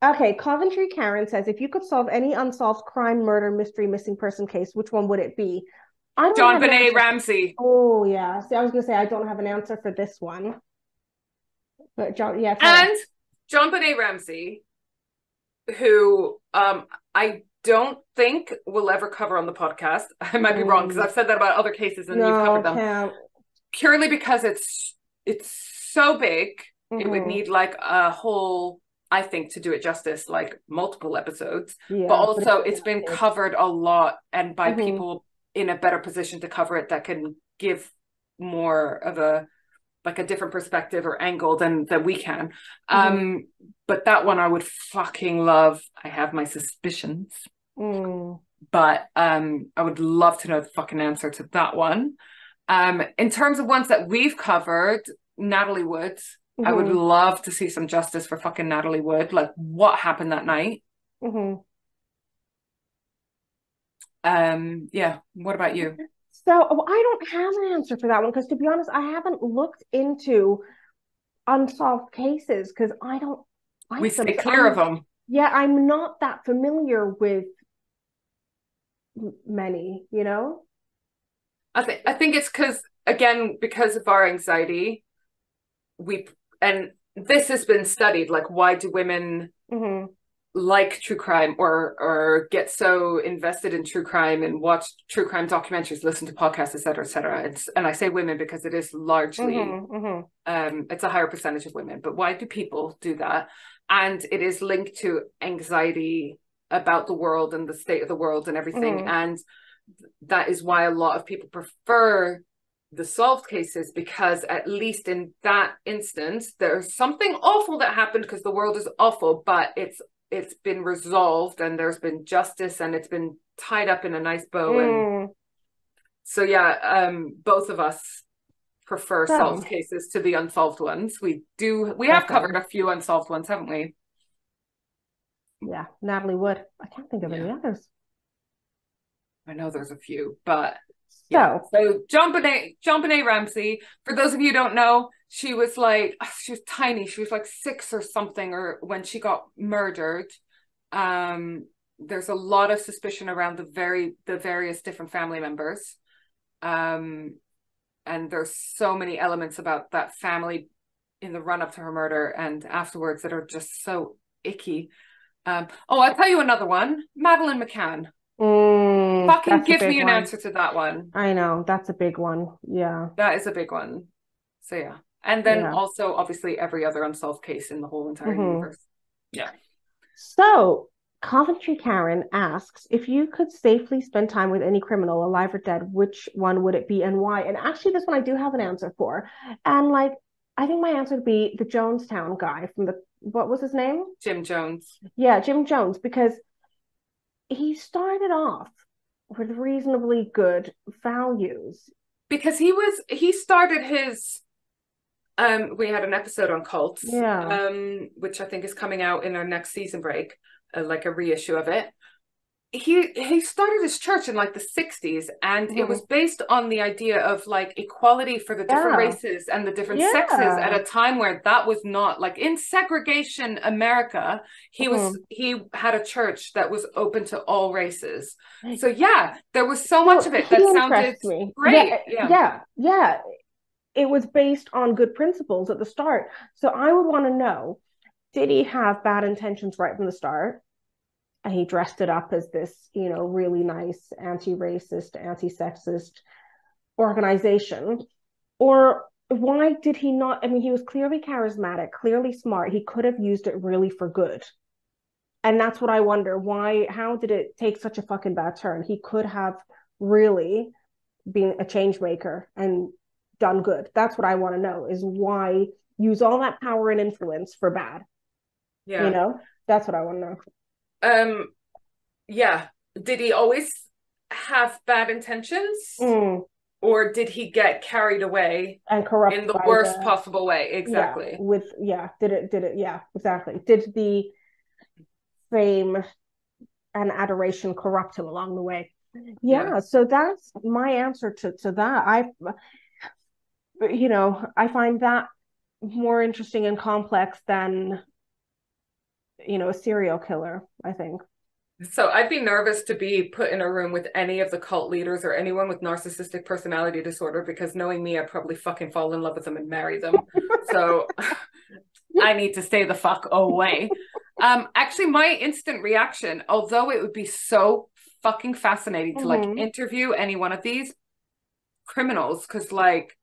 Okay, Coventry Karen says, if you could solve any unsolved crime, murder, mystery, missing person case, which one would it be? John Benet Ramsey. Oh yeah, see, I was gonna say I don't have an answer for this one. But John Benet Ramsey, who I don't think we'll ever cover on the podcast. I might be wrong because I've said that about other cases and you've covered them. Purely because it's so big, it would need like a whole, I think, to do it justice, like multiple episodes. Yeah, but also it's been covered a lot and by people in a better position to cover it that can give more of a like a different perspective or angle than we can. But that one I would fucking love. I have my suspicions, but I would love to know the fucking answer to that one. In terms of ones that we've covered, Natalie Wood, I would love to see some justice for fucking Natalie Wood. Like, what happened that night? Yeah, what about you? So I don't have an answer for that one because, to be honest, I haven't looked into unsolved cases because I don't. We stay clear of them. Yeah, I'm not that familiar with many. You know, I think it's because of our anxiety. And this has been studied. Like, why do women like true crime or get so invested in true crime and watch true crime documentaries, listen to podcasts, etc. And I say women because it is largely it's a higher percentage of women, but why do people do that? And it is linked to anxiety about the world and the state of the world and everything, and that is why a lot of people prefer the solved cases, because at least in that instance there's something awful that happened because the world is awful, but it's been resolved and there's been justice and it's been tied up in a nice bow. And so yeah, both of us prefer solved cases to the unsolved ones. We have covered a few unsolved ones, haven't we? Yeah, Natalie Wood. I can't think of any others. I know there's a few, but yeah. So John Benet Ramsey, for those of you who don't know, she was tiny. She was like 6 or something, or when she got murdered. There's a lot of suspicion around the various different family members. And there's so many elements about that family in the run up to her murder and afterwards that are just so icky. I'll tell you another one. Madeleine McCann. Fucking give me an answer to that one. I know, that's a big one. Yeah, that is a big one. So yeah, and then also obviously every other unsolved case in the whole entire universe. Yeah. So Coventry Karen asks, if you could safely spend time with any criminal, alive or dead, which one would it be and why? And actually, this one I do have an answer for, and like I think my answer would be the Jonestown guy from what was his name? Jim Jones. Yeah, Jim Jones, because he started off with reasonably good values. Because he started his, we had an episode on cults, which I think is coming out in our next season break, like a reissue of it. He started his church in like the 60s, and it was based on the idea of like equality for the different races and the different sexes at a time where that was not, like in segregation America, he had a church that was open to all races. So there was so much of it that sounded great. Yeah. It was based on good principles at the start. So I would want to know, did he have bad intentions right from the start? And he dressed it up as this, you know, really nice anti-racist, anti-sexist organization. Or why did he not? I mean, he was clearly charismatic, clearly smart. He could have used it really for good. And that's what I wonder. Why, how did it take such a fucking bad turn? He could have really been a change maker and done good. That's what I want to know, is why use all that power and influence for bad? Yeah. You know, that's what I want to know. Did he always have bad intentions, or did he get carried away and corrupt in the worst possible way? Exactly. Did the fame and adoration corrupt him along the way? So that's my answer to that. I find that more interesting and complex than, you know, a serial killer, I think. So I'd be nervous to be put in a room with any of the cult leaders or anyone with narcissistic personality disorder, because knowing me, I'd probably fucking fall in love with them and marry them. So I need to stay the fuck away. Actually, my instant reaction, although it would be so fucking fascinating to like interview any one of these criminals, because like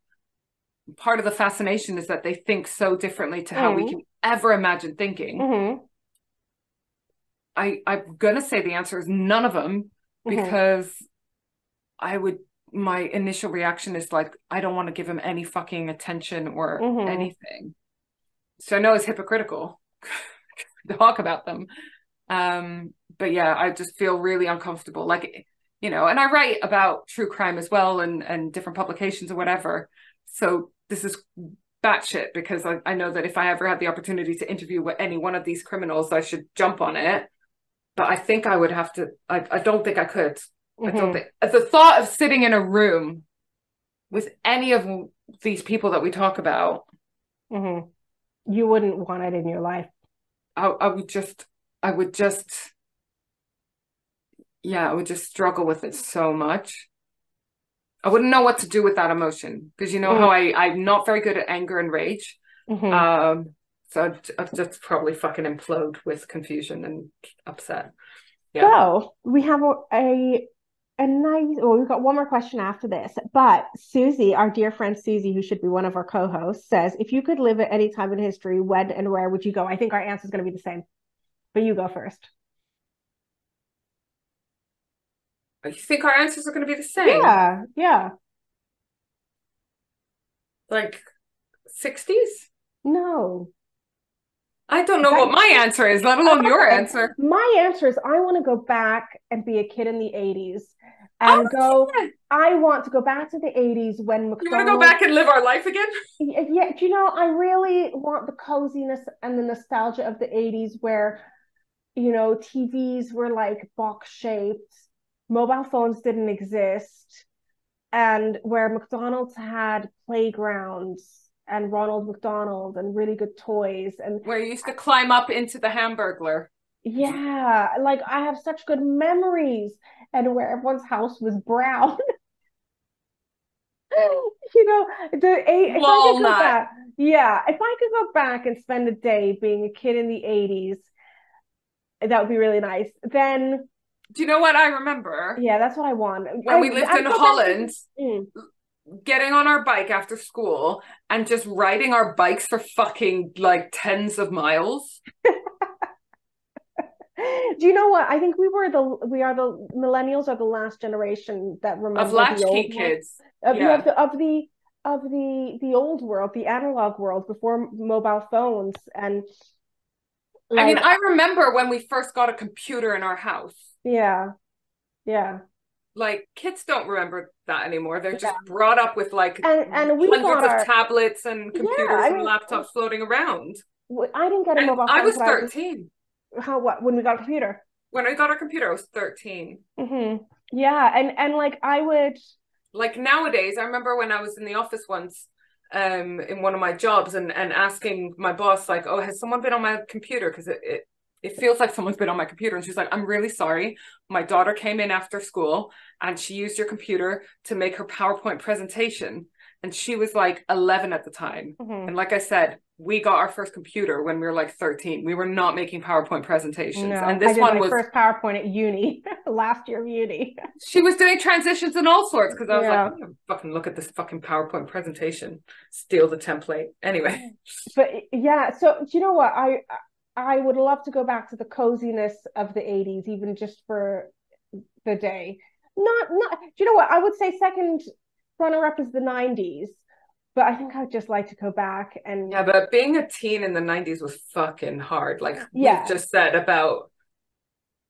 part of the fascination is that they think so differently to how we can ever imagine thinking. I'm going to say the answer is none of them, because my initial reaction is like, I don't want to give him any fucking attention or anything. So I know it's hypocritical to talk about them. But yeah, I just feel really uncomfortable. Like, you know, and I write about true crime as well and different publications or whatever. So this is batshit, because I know that if I ever had the opportunity to interview with any one of these criminals, I should jump on it. But I think I would have to, I don't think I could. I don't think, the thought of sitting in a room with any of these people that we talk about. You wouldn't want it in your life. I would just struggle with it so much. I wouldn't know what to do with that emotion, because you know how I'm not very good at anger and rage. So I'd just probably fucking implode with confusion and upset. So we have a nice, well, we've got one more question after this, but Susie, our dear friend Susie, who should be one of our co-hosts, says, if you could live at any time in history, when and where would you go? I think our answer is going to be the same, but you go first. You think our answers are going to be the same? Yeah. Like 60s? No. I don't know what my answer is, let alone your answer. My answer is I want to go back and be a kid in the 80s. And I want to go back to the 80s when McDonald's... You want to go back and live our life again? Yeah, do you know, I really want the coziness and the nostalgia of the 80s where, you know, TVs were like box-shaped. Mobile phones didn't exist, and where McDonald's had playgrounds and Ronald McDonald and really good toys, and where you used to climb up into the Hamburglar. Yeah, like I have such good memories, and where everyone's house was brown. You know, if I could go back and spend a day being a kid in the 80s, that would be really nice. Then. Do you know what I remember? Yeah, that's what I want. When we lived in Holland, getting on our bike after school and just riding our bikes for fucking like tens of miles. Do you know what? I think we are the millennials are the last generation that remembers of latchkey kids. Of the old world, the analog world before mobile phones and Like, I mean, I remember when we first got a computer in our house. Yeah. Yeah. Like, kids don't remember that anymore. They're just brought up with, like, and we hundreds of tablets and computers and laptops floating around. I didn't get a mobile phone. I was 13. When we got a computer? When I got a computer, I was 13. Mm-hmm. Yeah. And like, I would... Like, nowadays, I remember when I was in the office once, in one of my jobs, and asking my boss, like, oh, has someone been on my computer? Because it feels like someone's been on my computer. And she's like, I'm really sorry. My daughter came in after school and she used your computer to make her PowerPoint presentation. And she was like 11 at the time. Mm-hmm. And like I said, we got our first computer when we were like 13. We were not making PowerPoint presentations. No, and this one was first PowerPoint at uni, last year of uni. She was doing transitions and all sorts, because I was like, I'm gonna fucking look at this fucking PowerPoint presentation, steal the template. Anyway. But yeah, so do you know what? I would love to go back to the coziness of the 80s, even just for the day. Not do you know what? I would say second runner up is the 90s. But I think I'd just like to go back and... Yeah, but being a teen in the 90s was fucking hard. Like, we just said about...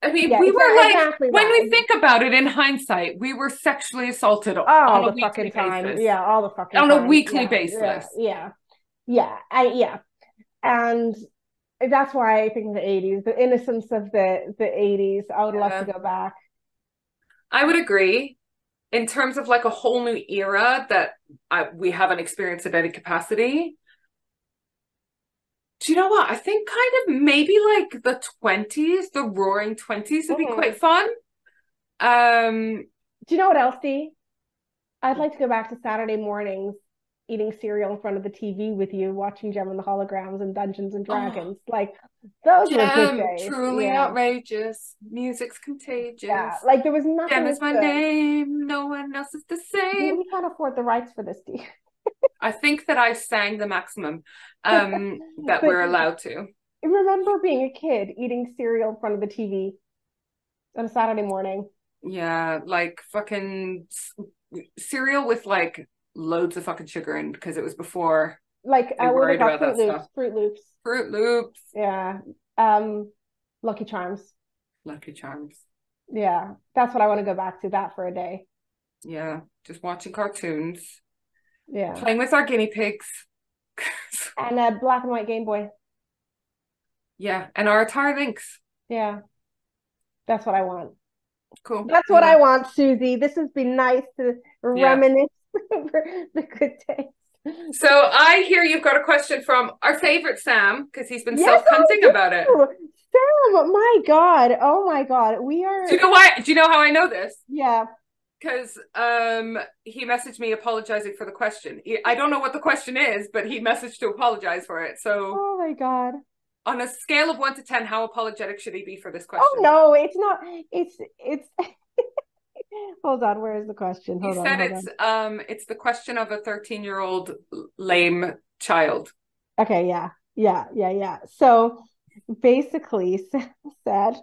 I mean, we were like... Exactly when we think about it in hindsight, we were sexually assaulted all the fucking time. Yeah, all the fucking time. On a weekly basis. Yeah. Yeah. And that's why I think the 80s, the innocence of the 80s, I would love to go back. I would agree. In terms of like a whole new era that we haven't experienced in any capacity. Do you know what? I think kind of maybe like the 20s, the roaring 20s would be quite fun. Do you know what else, Dee? I'd like to go back to Saturday mornings, eating cereal in front of the TV with you, watching Gem and the Holograms and Dungeons and Dragons. Like, those were good days. Truly outrageous. Music's contagious. Yeah, like there was nothing. Gem is my name. No one else is the same. Well, we can't afford the rights for this, Dee. I think that I sang the maximum that we're allowed to. I remember being a kid eating cereal in front of the TV on a Saturday morning. Yeah, like fucking cereal with like loads of fucking sugar in, because it was before I worried about that stuff. Fruit Loops. Yeah. Lucky Charms. Yeah, that's what I want to go back to, that for a day. Yeah, just watching cartoons. Yeah, playing with our guinea pigs and a black and white Game Boy. Yeah, and our Atari Lynx. Yeah, that's what I want. Cool. That's what I want, Susie. This has been nice to reminisce over the good days. So I hear you've got a question from our favorite Sam, because he's been self-cunting about it. Sam, my God. Oh my God. We are... Do you know why? Do you know how I know this? Yeah. Because he messaged me apologizing for the question. I don't know what the question is, but he messaged to apologize for it. So... Oh my God. On a scale of 1 to 10, how apologetic should he be for this question? Oh no, it's not. It's... Hold on, where is the question? He said it's the question of a 13-year-old lame child. Okay, yeah. So basically, Sam said,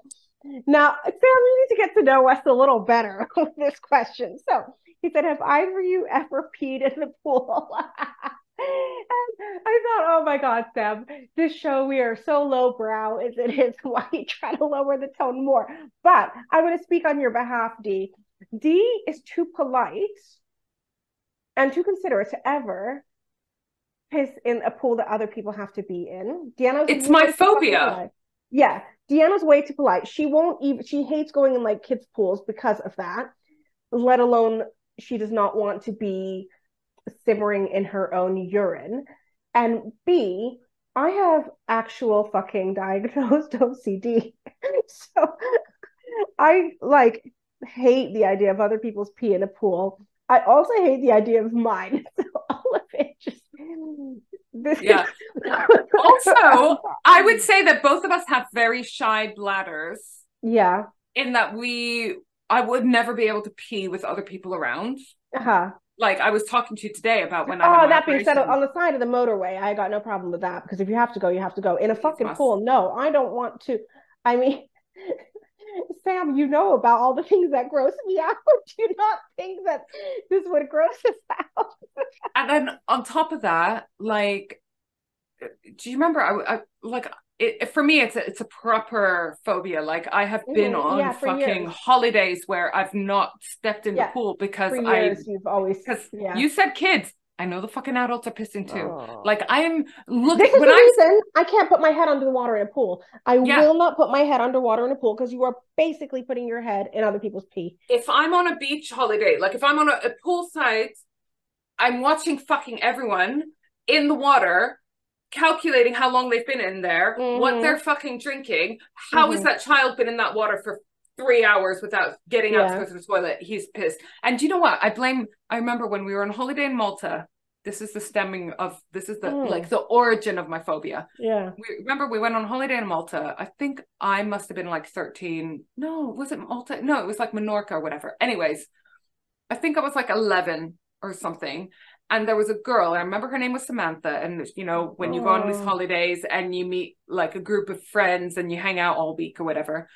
now Sam, you need to get to know us a little better with this question. So he said, have either of you ever peed in the pool? And I thought, oh my God, Sam, this show, we are so lowbrow as it is. Why you try to lower the tone more? But I'm going to speak on your behalf, Dee. Dee is too polite and too considerate to ever piss in a pool that other people have to be in. It's my phobia. Yeah, Deanna's way too polite. She hates going in like kids' pools because of that, let alone she does not want to be simmering in her own urine. And B, I have actual fucking diagnosed OCD. So I like hate the idea of other people's pee in a pool. I also hate the idea of mine. So all of it just Also, I would say that both of us have very shy bladders. Yeah. In that I would never be able to pee with other people around. Uh-huh. Like, I was talking to you today about when I... Oh, that being said, on the side of the motorway, I got no problem with that, because if you have to go, you have to go. In a fucking pool, no, I don't want to. I mean, Sam, you know about all the things that gross me out. Do not think that this would gross us out. And then on top of that, like, do you remember, I like, for me, it's a proper phobia. Like, I have been on fucking years. Holidays where I've not stepped in the pool because you said kids. I know the fucking adults are pissing too. Oh. Like, I am looking. This is the reason I can't put my head under the water in a pool. I will not put my head underwater in a pool because you are basically putting your head in other people's pee. If I'm on a beach holiday, like if I'm on a poolside, I'm watching fucking everyone in the water, calculating how long they've been in there, what they're fucking drinking. How has that child been in that water for 3 hours without getting out to go to the toilet? He's pissed. And do you know what? I remember when we were on holiday in Malta, the origin of my phobia. Yeah. We went on holiday in Malta. I think I must have been like 13. No, was it Malta? No, it was like Menorca or whatever. Anyways, I think I was like 11 or something. And there was a girl, I remember her name was Samantha. And, you know, when you go on these holidays and you meet like a group of friends and you hang out all week or whatever.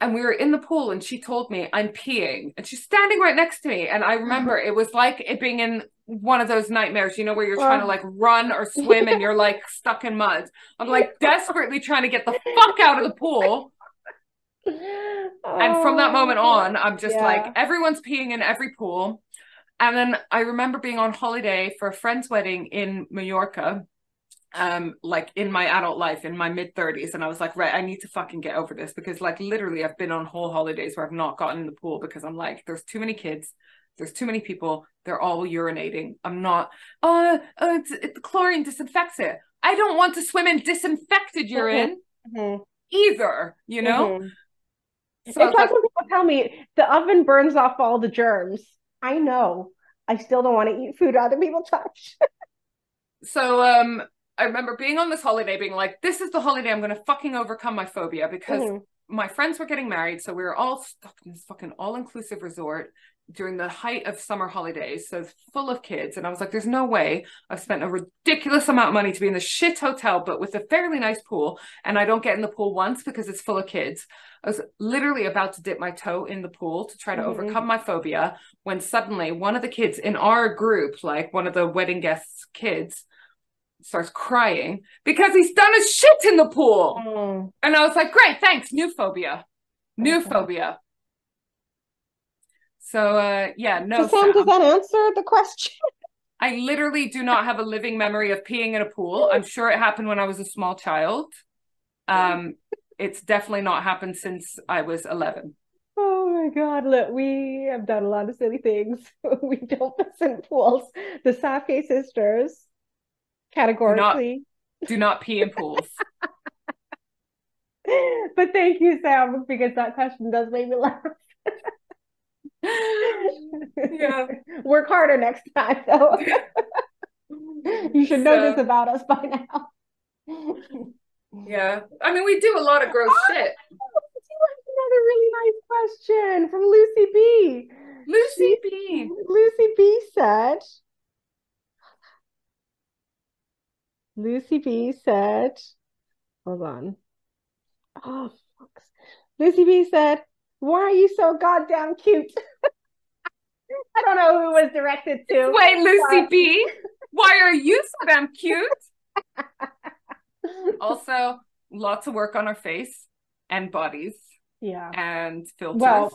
And we were in the pool and she told me, I'm peeing. And she's standing right next to me. And I remember it was like it being in one of those nightmares, you know, where you're trying to like run or swim and you're like stuck in mud. I'm like desperately trying to get the fuck out of the pool. And from that moment on, I'm just like, everyone's peeing in every pool. And then I remember being on holiday for a friend's wedding in Mallorca, like in my adult life, in my mid-30s. And I was like, right, I need to fucking get over this, because like literally I've been on whole holidays where I've not gotten in the pool because I'm like, there's too many kids, there's too many people, they're all urinating. I'm not, it's chlorine disinfects it. I don't want to swim in disinfected urine either, you know? So it's like when people tell me the oven burns off all the germs. I know. I still don't want to eat food other people touch. So I remember being on this holiday being like, this is the holiday I'm going to fucking overcome my phobia, because my friends were getting married. So we were all stuck in this fucking all-inclusive resort during the height of summer holidays. So it's full of kids. And I was like, there's no way I've spent a ridiculous amount of money to be in this shit hotel, but with a fairly nice pool. And I don't get in the pool once because it's full of kids. I was literally about to dip my toe in the pool to try to overcome my phobia, when suddenly one of the kids in our group, like one of the wedding guests' kids, starts crying because he's done his shit in the pool. And I was like, great, thanks. New phobia. So, Sam, does that answer the question? I literally do not have a living memory of peeing in a pool. I'm sure it happened when I was a small child. It's definitely not happened since I was 11. Oh my God. Look, we have done a lot of silly things. We don't piss in pools. The Safke sisters categorically do not pee in pools. But thank you, Sam, because that question does make me laugh. Yeah, work harder next time though. You should know this about us by now. Yeah, I mean, we do a lot of gross shit. Another really nice question from Lucy B. Lucy B said hold on, oh fuck. Lucy B said, why are you so goddamn cute? I don't know who it was directed to. Wait, Lucy B, why are you so damn cute? Also, lots of work on our face and bodies. Yeah. And filters. Well,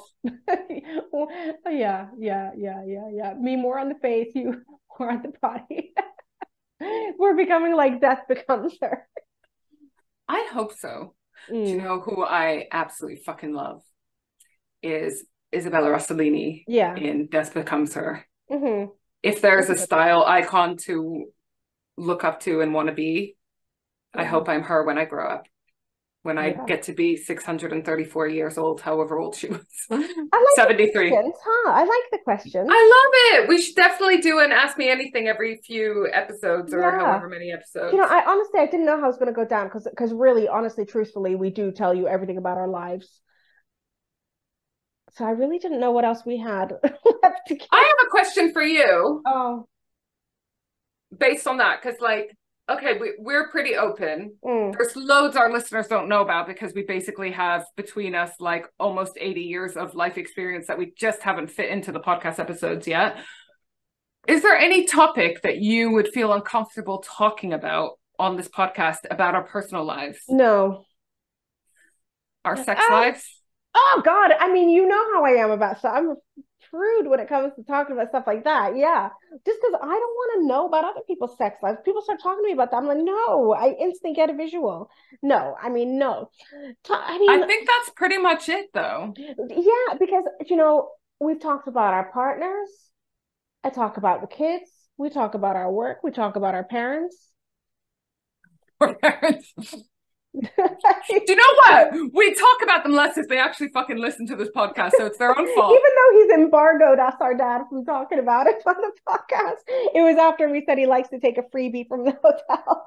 yeah. Me more on the face, you more on the body. We're becoming like Death Becomes Her. I hope so. Do you know who I absolutely fucking love? Is Isabella Rossellini in Death Becomes Her. If there's a style icon to look up to and want to be, I hope I'm her when I grow up, when I get to be 634 years old, however old she was. I like 73. I like the question. I love it. We should definitely do an Ask Me Anything every few episodes, or however many episodes. You know, I didn't know how it's going to go down, because really, honestly, truthfully, we do tell you everything about our lives. So I really didn't know what else we had left to get. I have a question for you. Oh. Based on that, because like, okay, we're pretty open. There's loads our listeners don't know about, because we basically have between us like almost 80 years of life experience that we just haven't fit into the podcast episodes yet. Is there any topic that you would feel uncomfortable talking about on this podcast about our personal lives. No. Our sex lives. Oh, God. I mean, you know how I am about stuff. I'm a prude when it comes to talking about stuff like that. Yeah. Just because I don't want to know about other people's sex lives. People start talking to me about that. I'm like, no. I instantly get a visual. No. I mean, no. I think that's pretty much it, though. Yeah. Because, you know, we've talked about our partners. I talk about the kids. We talk about our work. We talk about our parents. Our parents. Do you know what? We talk about them less if they actually fucking listen to this podcast, so it's their own fault. Even though he's embargoed us, our dad, from talking about it on the podcast. It was after we said he likes to take a freebie from the hotel.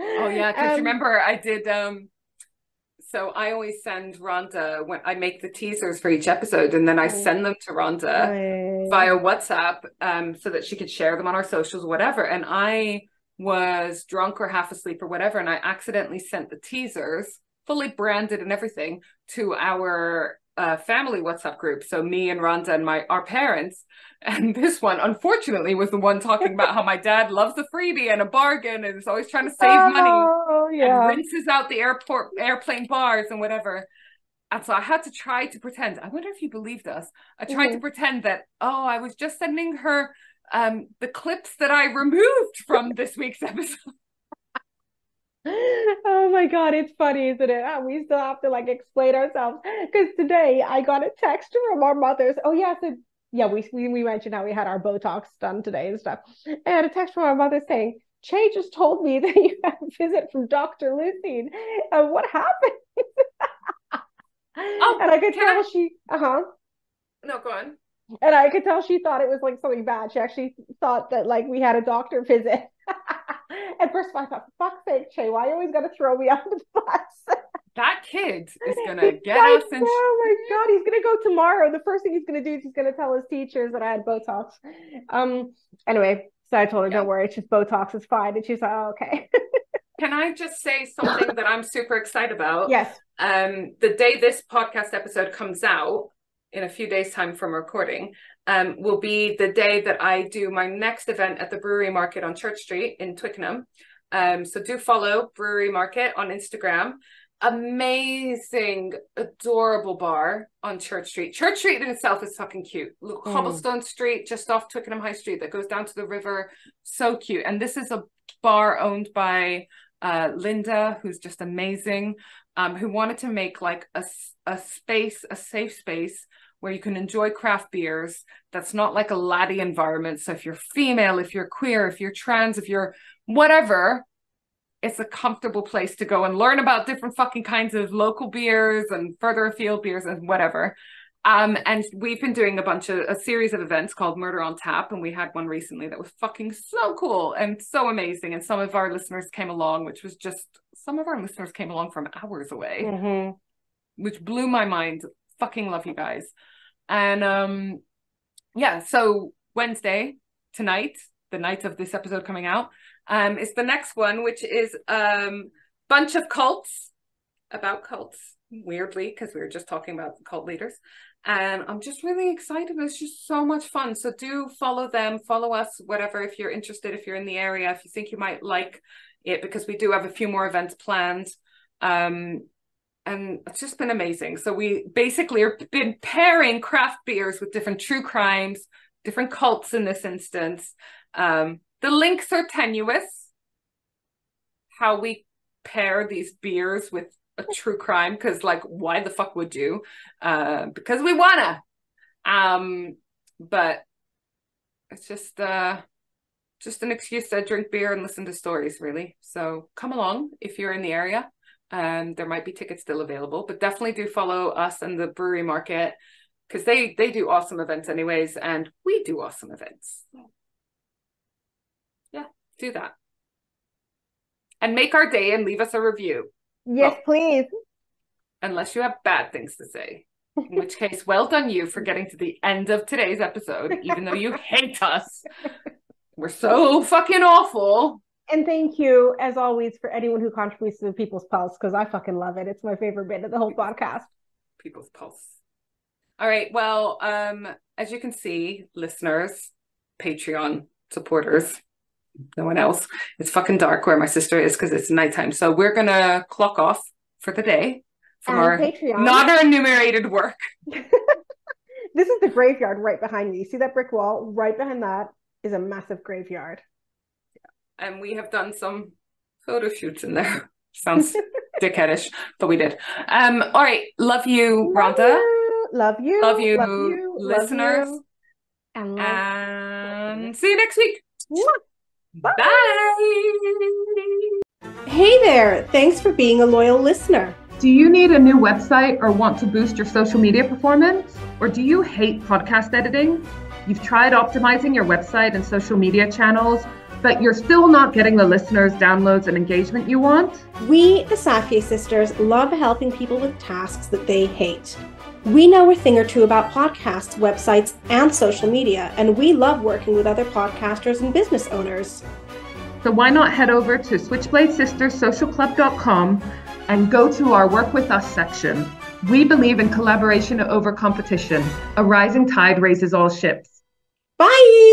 Oh yeah, because remember I did, so I always send Rhonda, when I make the teasers for each episode, and then I send them to Rhonda via WhatsApp, so that she could share them on our socials or whatever. And I was drunk or half asleep or whatever, and I accidentally sent the teasers, fully branded and everything, to our family WhatsApp group. So me and Rhonda and our parents. And this one, unfortunately, was the one talking about how my dad loves a freebie and a bargain and is always trying to save money and rinses out the airplane bars and whatever. And so I had to try to pretend. I wonder if he believed us. I tried to pretend that, oh, I was just sending her the clips that I removed from this week's episode. Oh my God, it's funny, isn't it? We still have to like explain ourselves, because today I got a text from our mothers. Oh yeah, so yeah, we mentioned how we had our Botox done today and stuff. And I had a text from our mother saying, Che just told me that you had a visit from Dr. Lucy. What happened? Oh, and I could tell she No, go on. And I could tell she thought it was like something bad. She actually thought that like we had a doctor visit. At first I thought, for fuck's sake, Che, why are you always going to throw me under the bus? That kid is going to get us. And oh my God, he's going to go tomorrow. The first thing he's going to do is he's going to tell his teachers that I had Botox. Anyway, so I told her, don't worry, it's just Botox, it's fine. And she's like, oh, okay. Can I just say something that I'm super excited about? Yes. The day this podcast episode comes out, in a few days' time from recording, will be the day that I do my next event at the Brewery Market on Church Street in Twickenham. So do follow Brewery Market on Instagram. Amazing, adorable bar on Church Street. Church Street in itself is fucking cute. Cobblestone Street just off Twickenham High Street that goes down to the river. So cute. And this is a bar owned by Linda, who's just amazing, who wanted to make like a safe space where you can enjoy craft beers that's not like a laddie environment. So if you're female, if you're queer, if you're trans, if you're whatever, it's a comfortable place to go and learn about different fucking kinds of local beers and further afield beers and whatever. And we've been doing a series of events called Murder on Tap. And we had one recently that was fucking so cool and so amazing. And some of our listeners came along, which was just, some of our listeners came along from hours away, which blew my mind. Fucking love you guys. And so Wednesday, tonight, the night of this episode coming out, is the next one, which is bunch of cults, about cults, weirdly, because we were just talking about cult leaders. And I'm just really excited. It's just so much fun. So do follow them, follow us, whatever, if you're interested, if you're in the area, if you think you might like it, because we do have a few more events planned. And it's just been amazing. So we basically have been pairing craft beers with different true crimes, different cults in this instance. The links are tenuous, how we pair these beers with a true crime, because like, why the fuck would you? Because we wanna. But it's just an excuse to drink beer and listen to stories, really. So come along if you're in the area. There might be tickets still available, but definitely do follow us and the Brewery Market, because they do awesome events anyways, and we do awesome events. Yeah, do that. And make our day and leave us a review. Yes, please. Unless you have bad things to say, in which case, well done you for getting to the end of today's episode, even though you hate us. We're so fucking awful. And thank you, as always, for anyone who contributes to the People's Pulse, because I fucking love it. It's my favorite bit of the whole podcast. People's Pulse. All right. Well, as you can see, listeners, Patreon supporters, no one else. It's fucking dark where my sister is because it's nighttime. So we're going to clock off for the day from our Patreon. Not our enumerated work. This is the graveyard right behind me. You see that brick wall? Right behind that is a massive graveyard. Yeah. And we have done some photo shoots in there. Sounds dickheadish, but we did. All right. Love you, Rhonda. Love you. Love you, love you listeners. Love you. And see you next week. Bye. Bye. Hey there. Thanks for being a loyal listener. Do you need a new website or want to boost your social media performance? Or do you hate podcast editing? You've tried optimizing your website and social media channels, but you're still not getting the listeners, downloads, and engagement you want? We, the Safiye sisters, love helping people with tasks that they hate. We know a thing or two about podcasts, websites, and social media, and we love working with other podcasters and business owners. So why not head over to SwitchbladeSistersSocialClub.com and go to our Work With Us section. We believe in collaboration over competition. A rising tide raises all ships. Bye!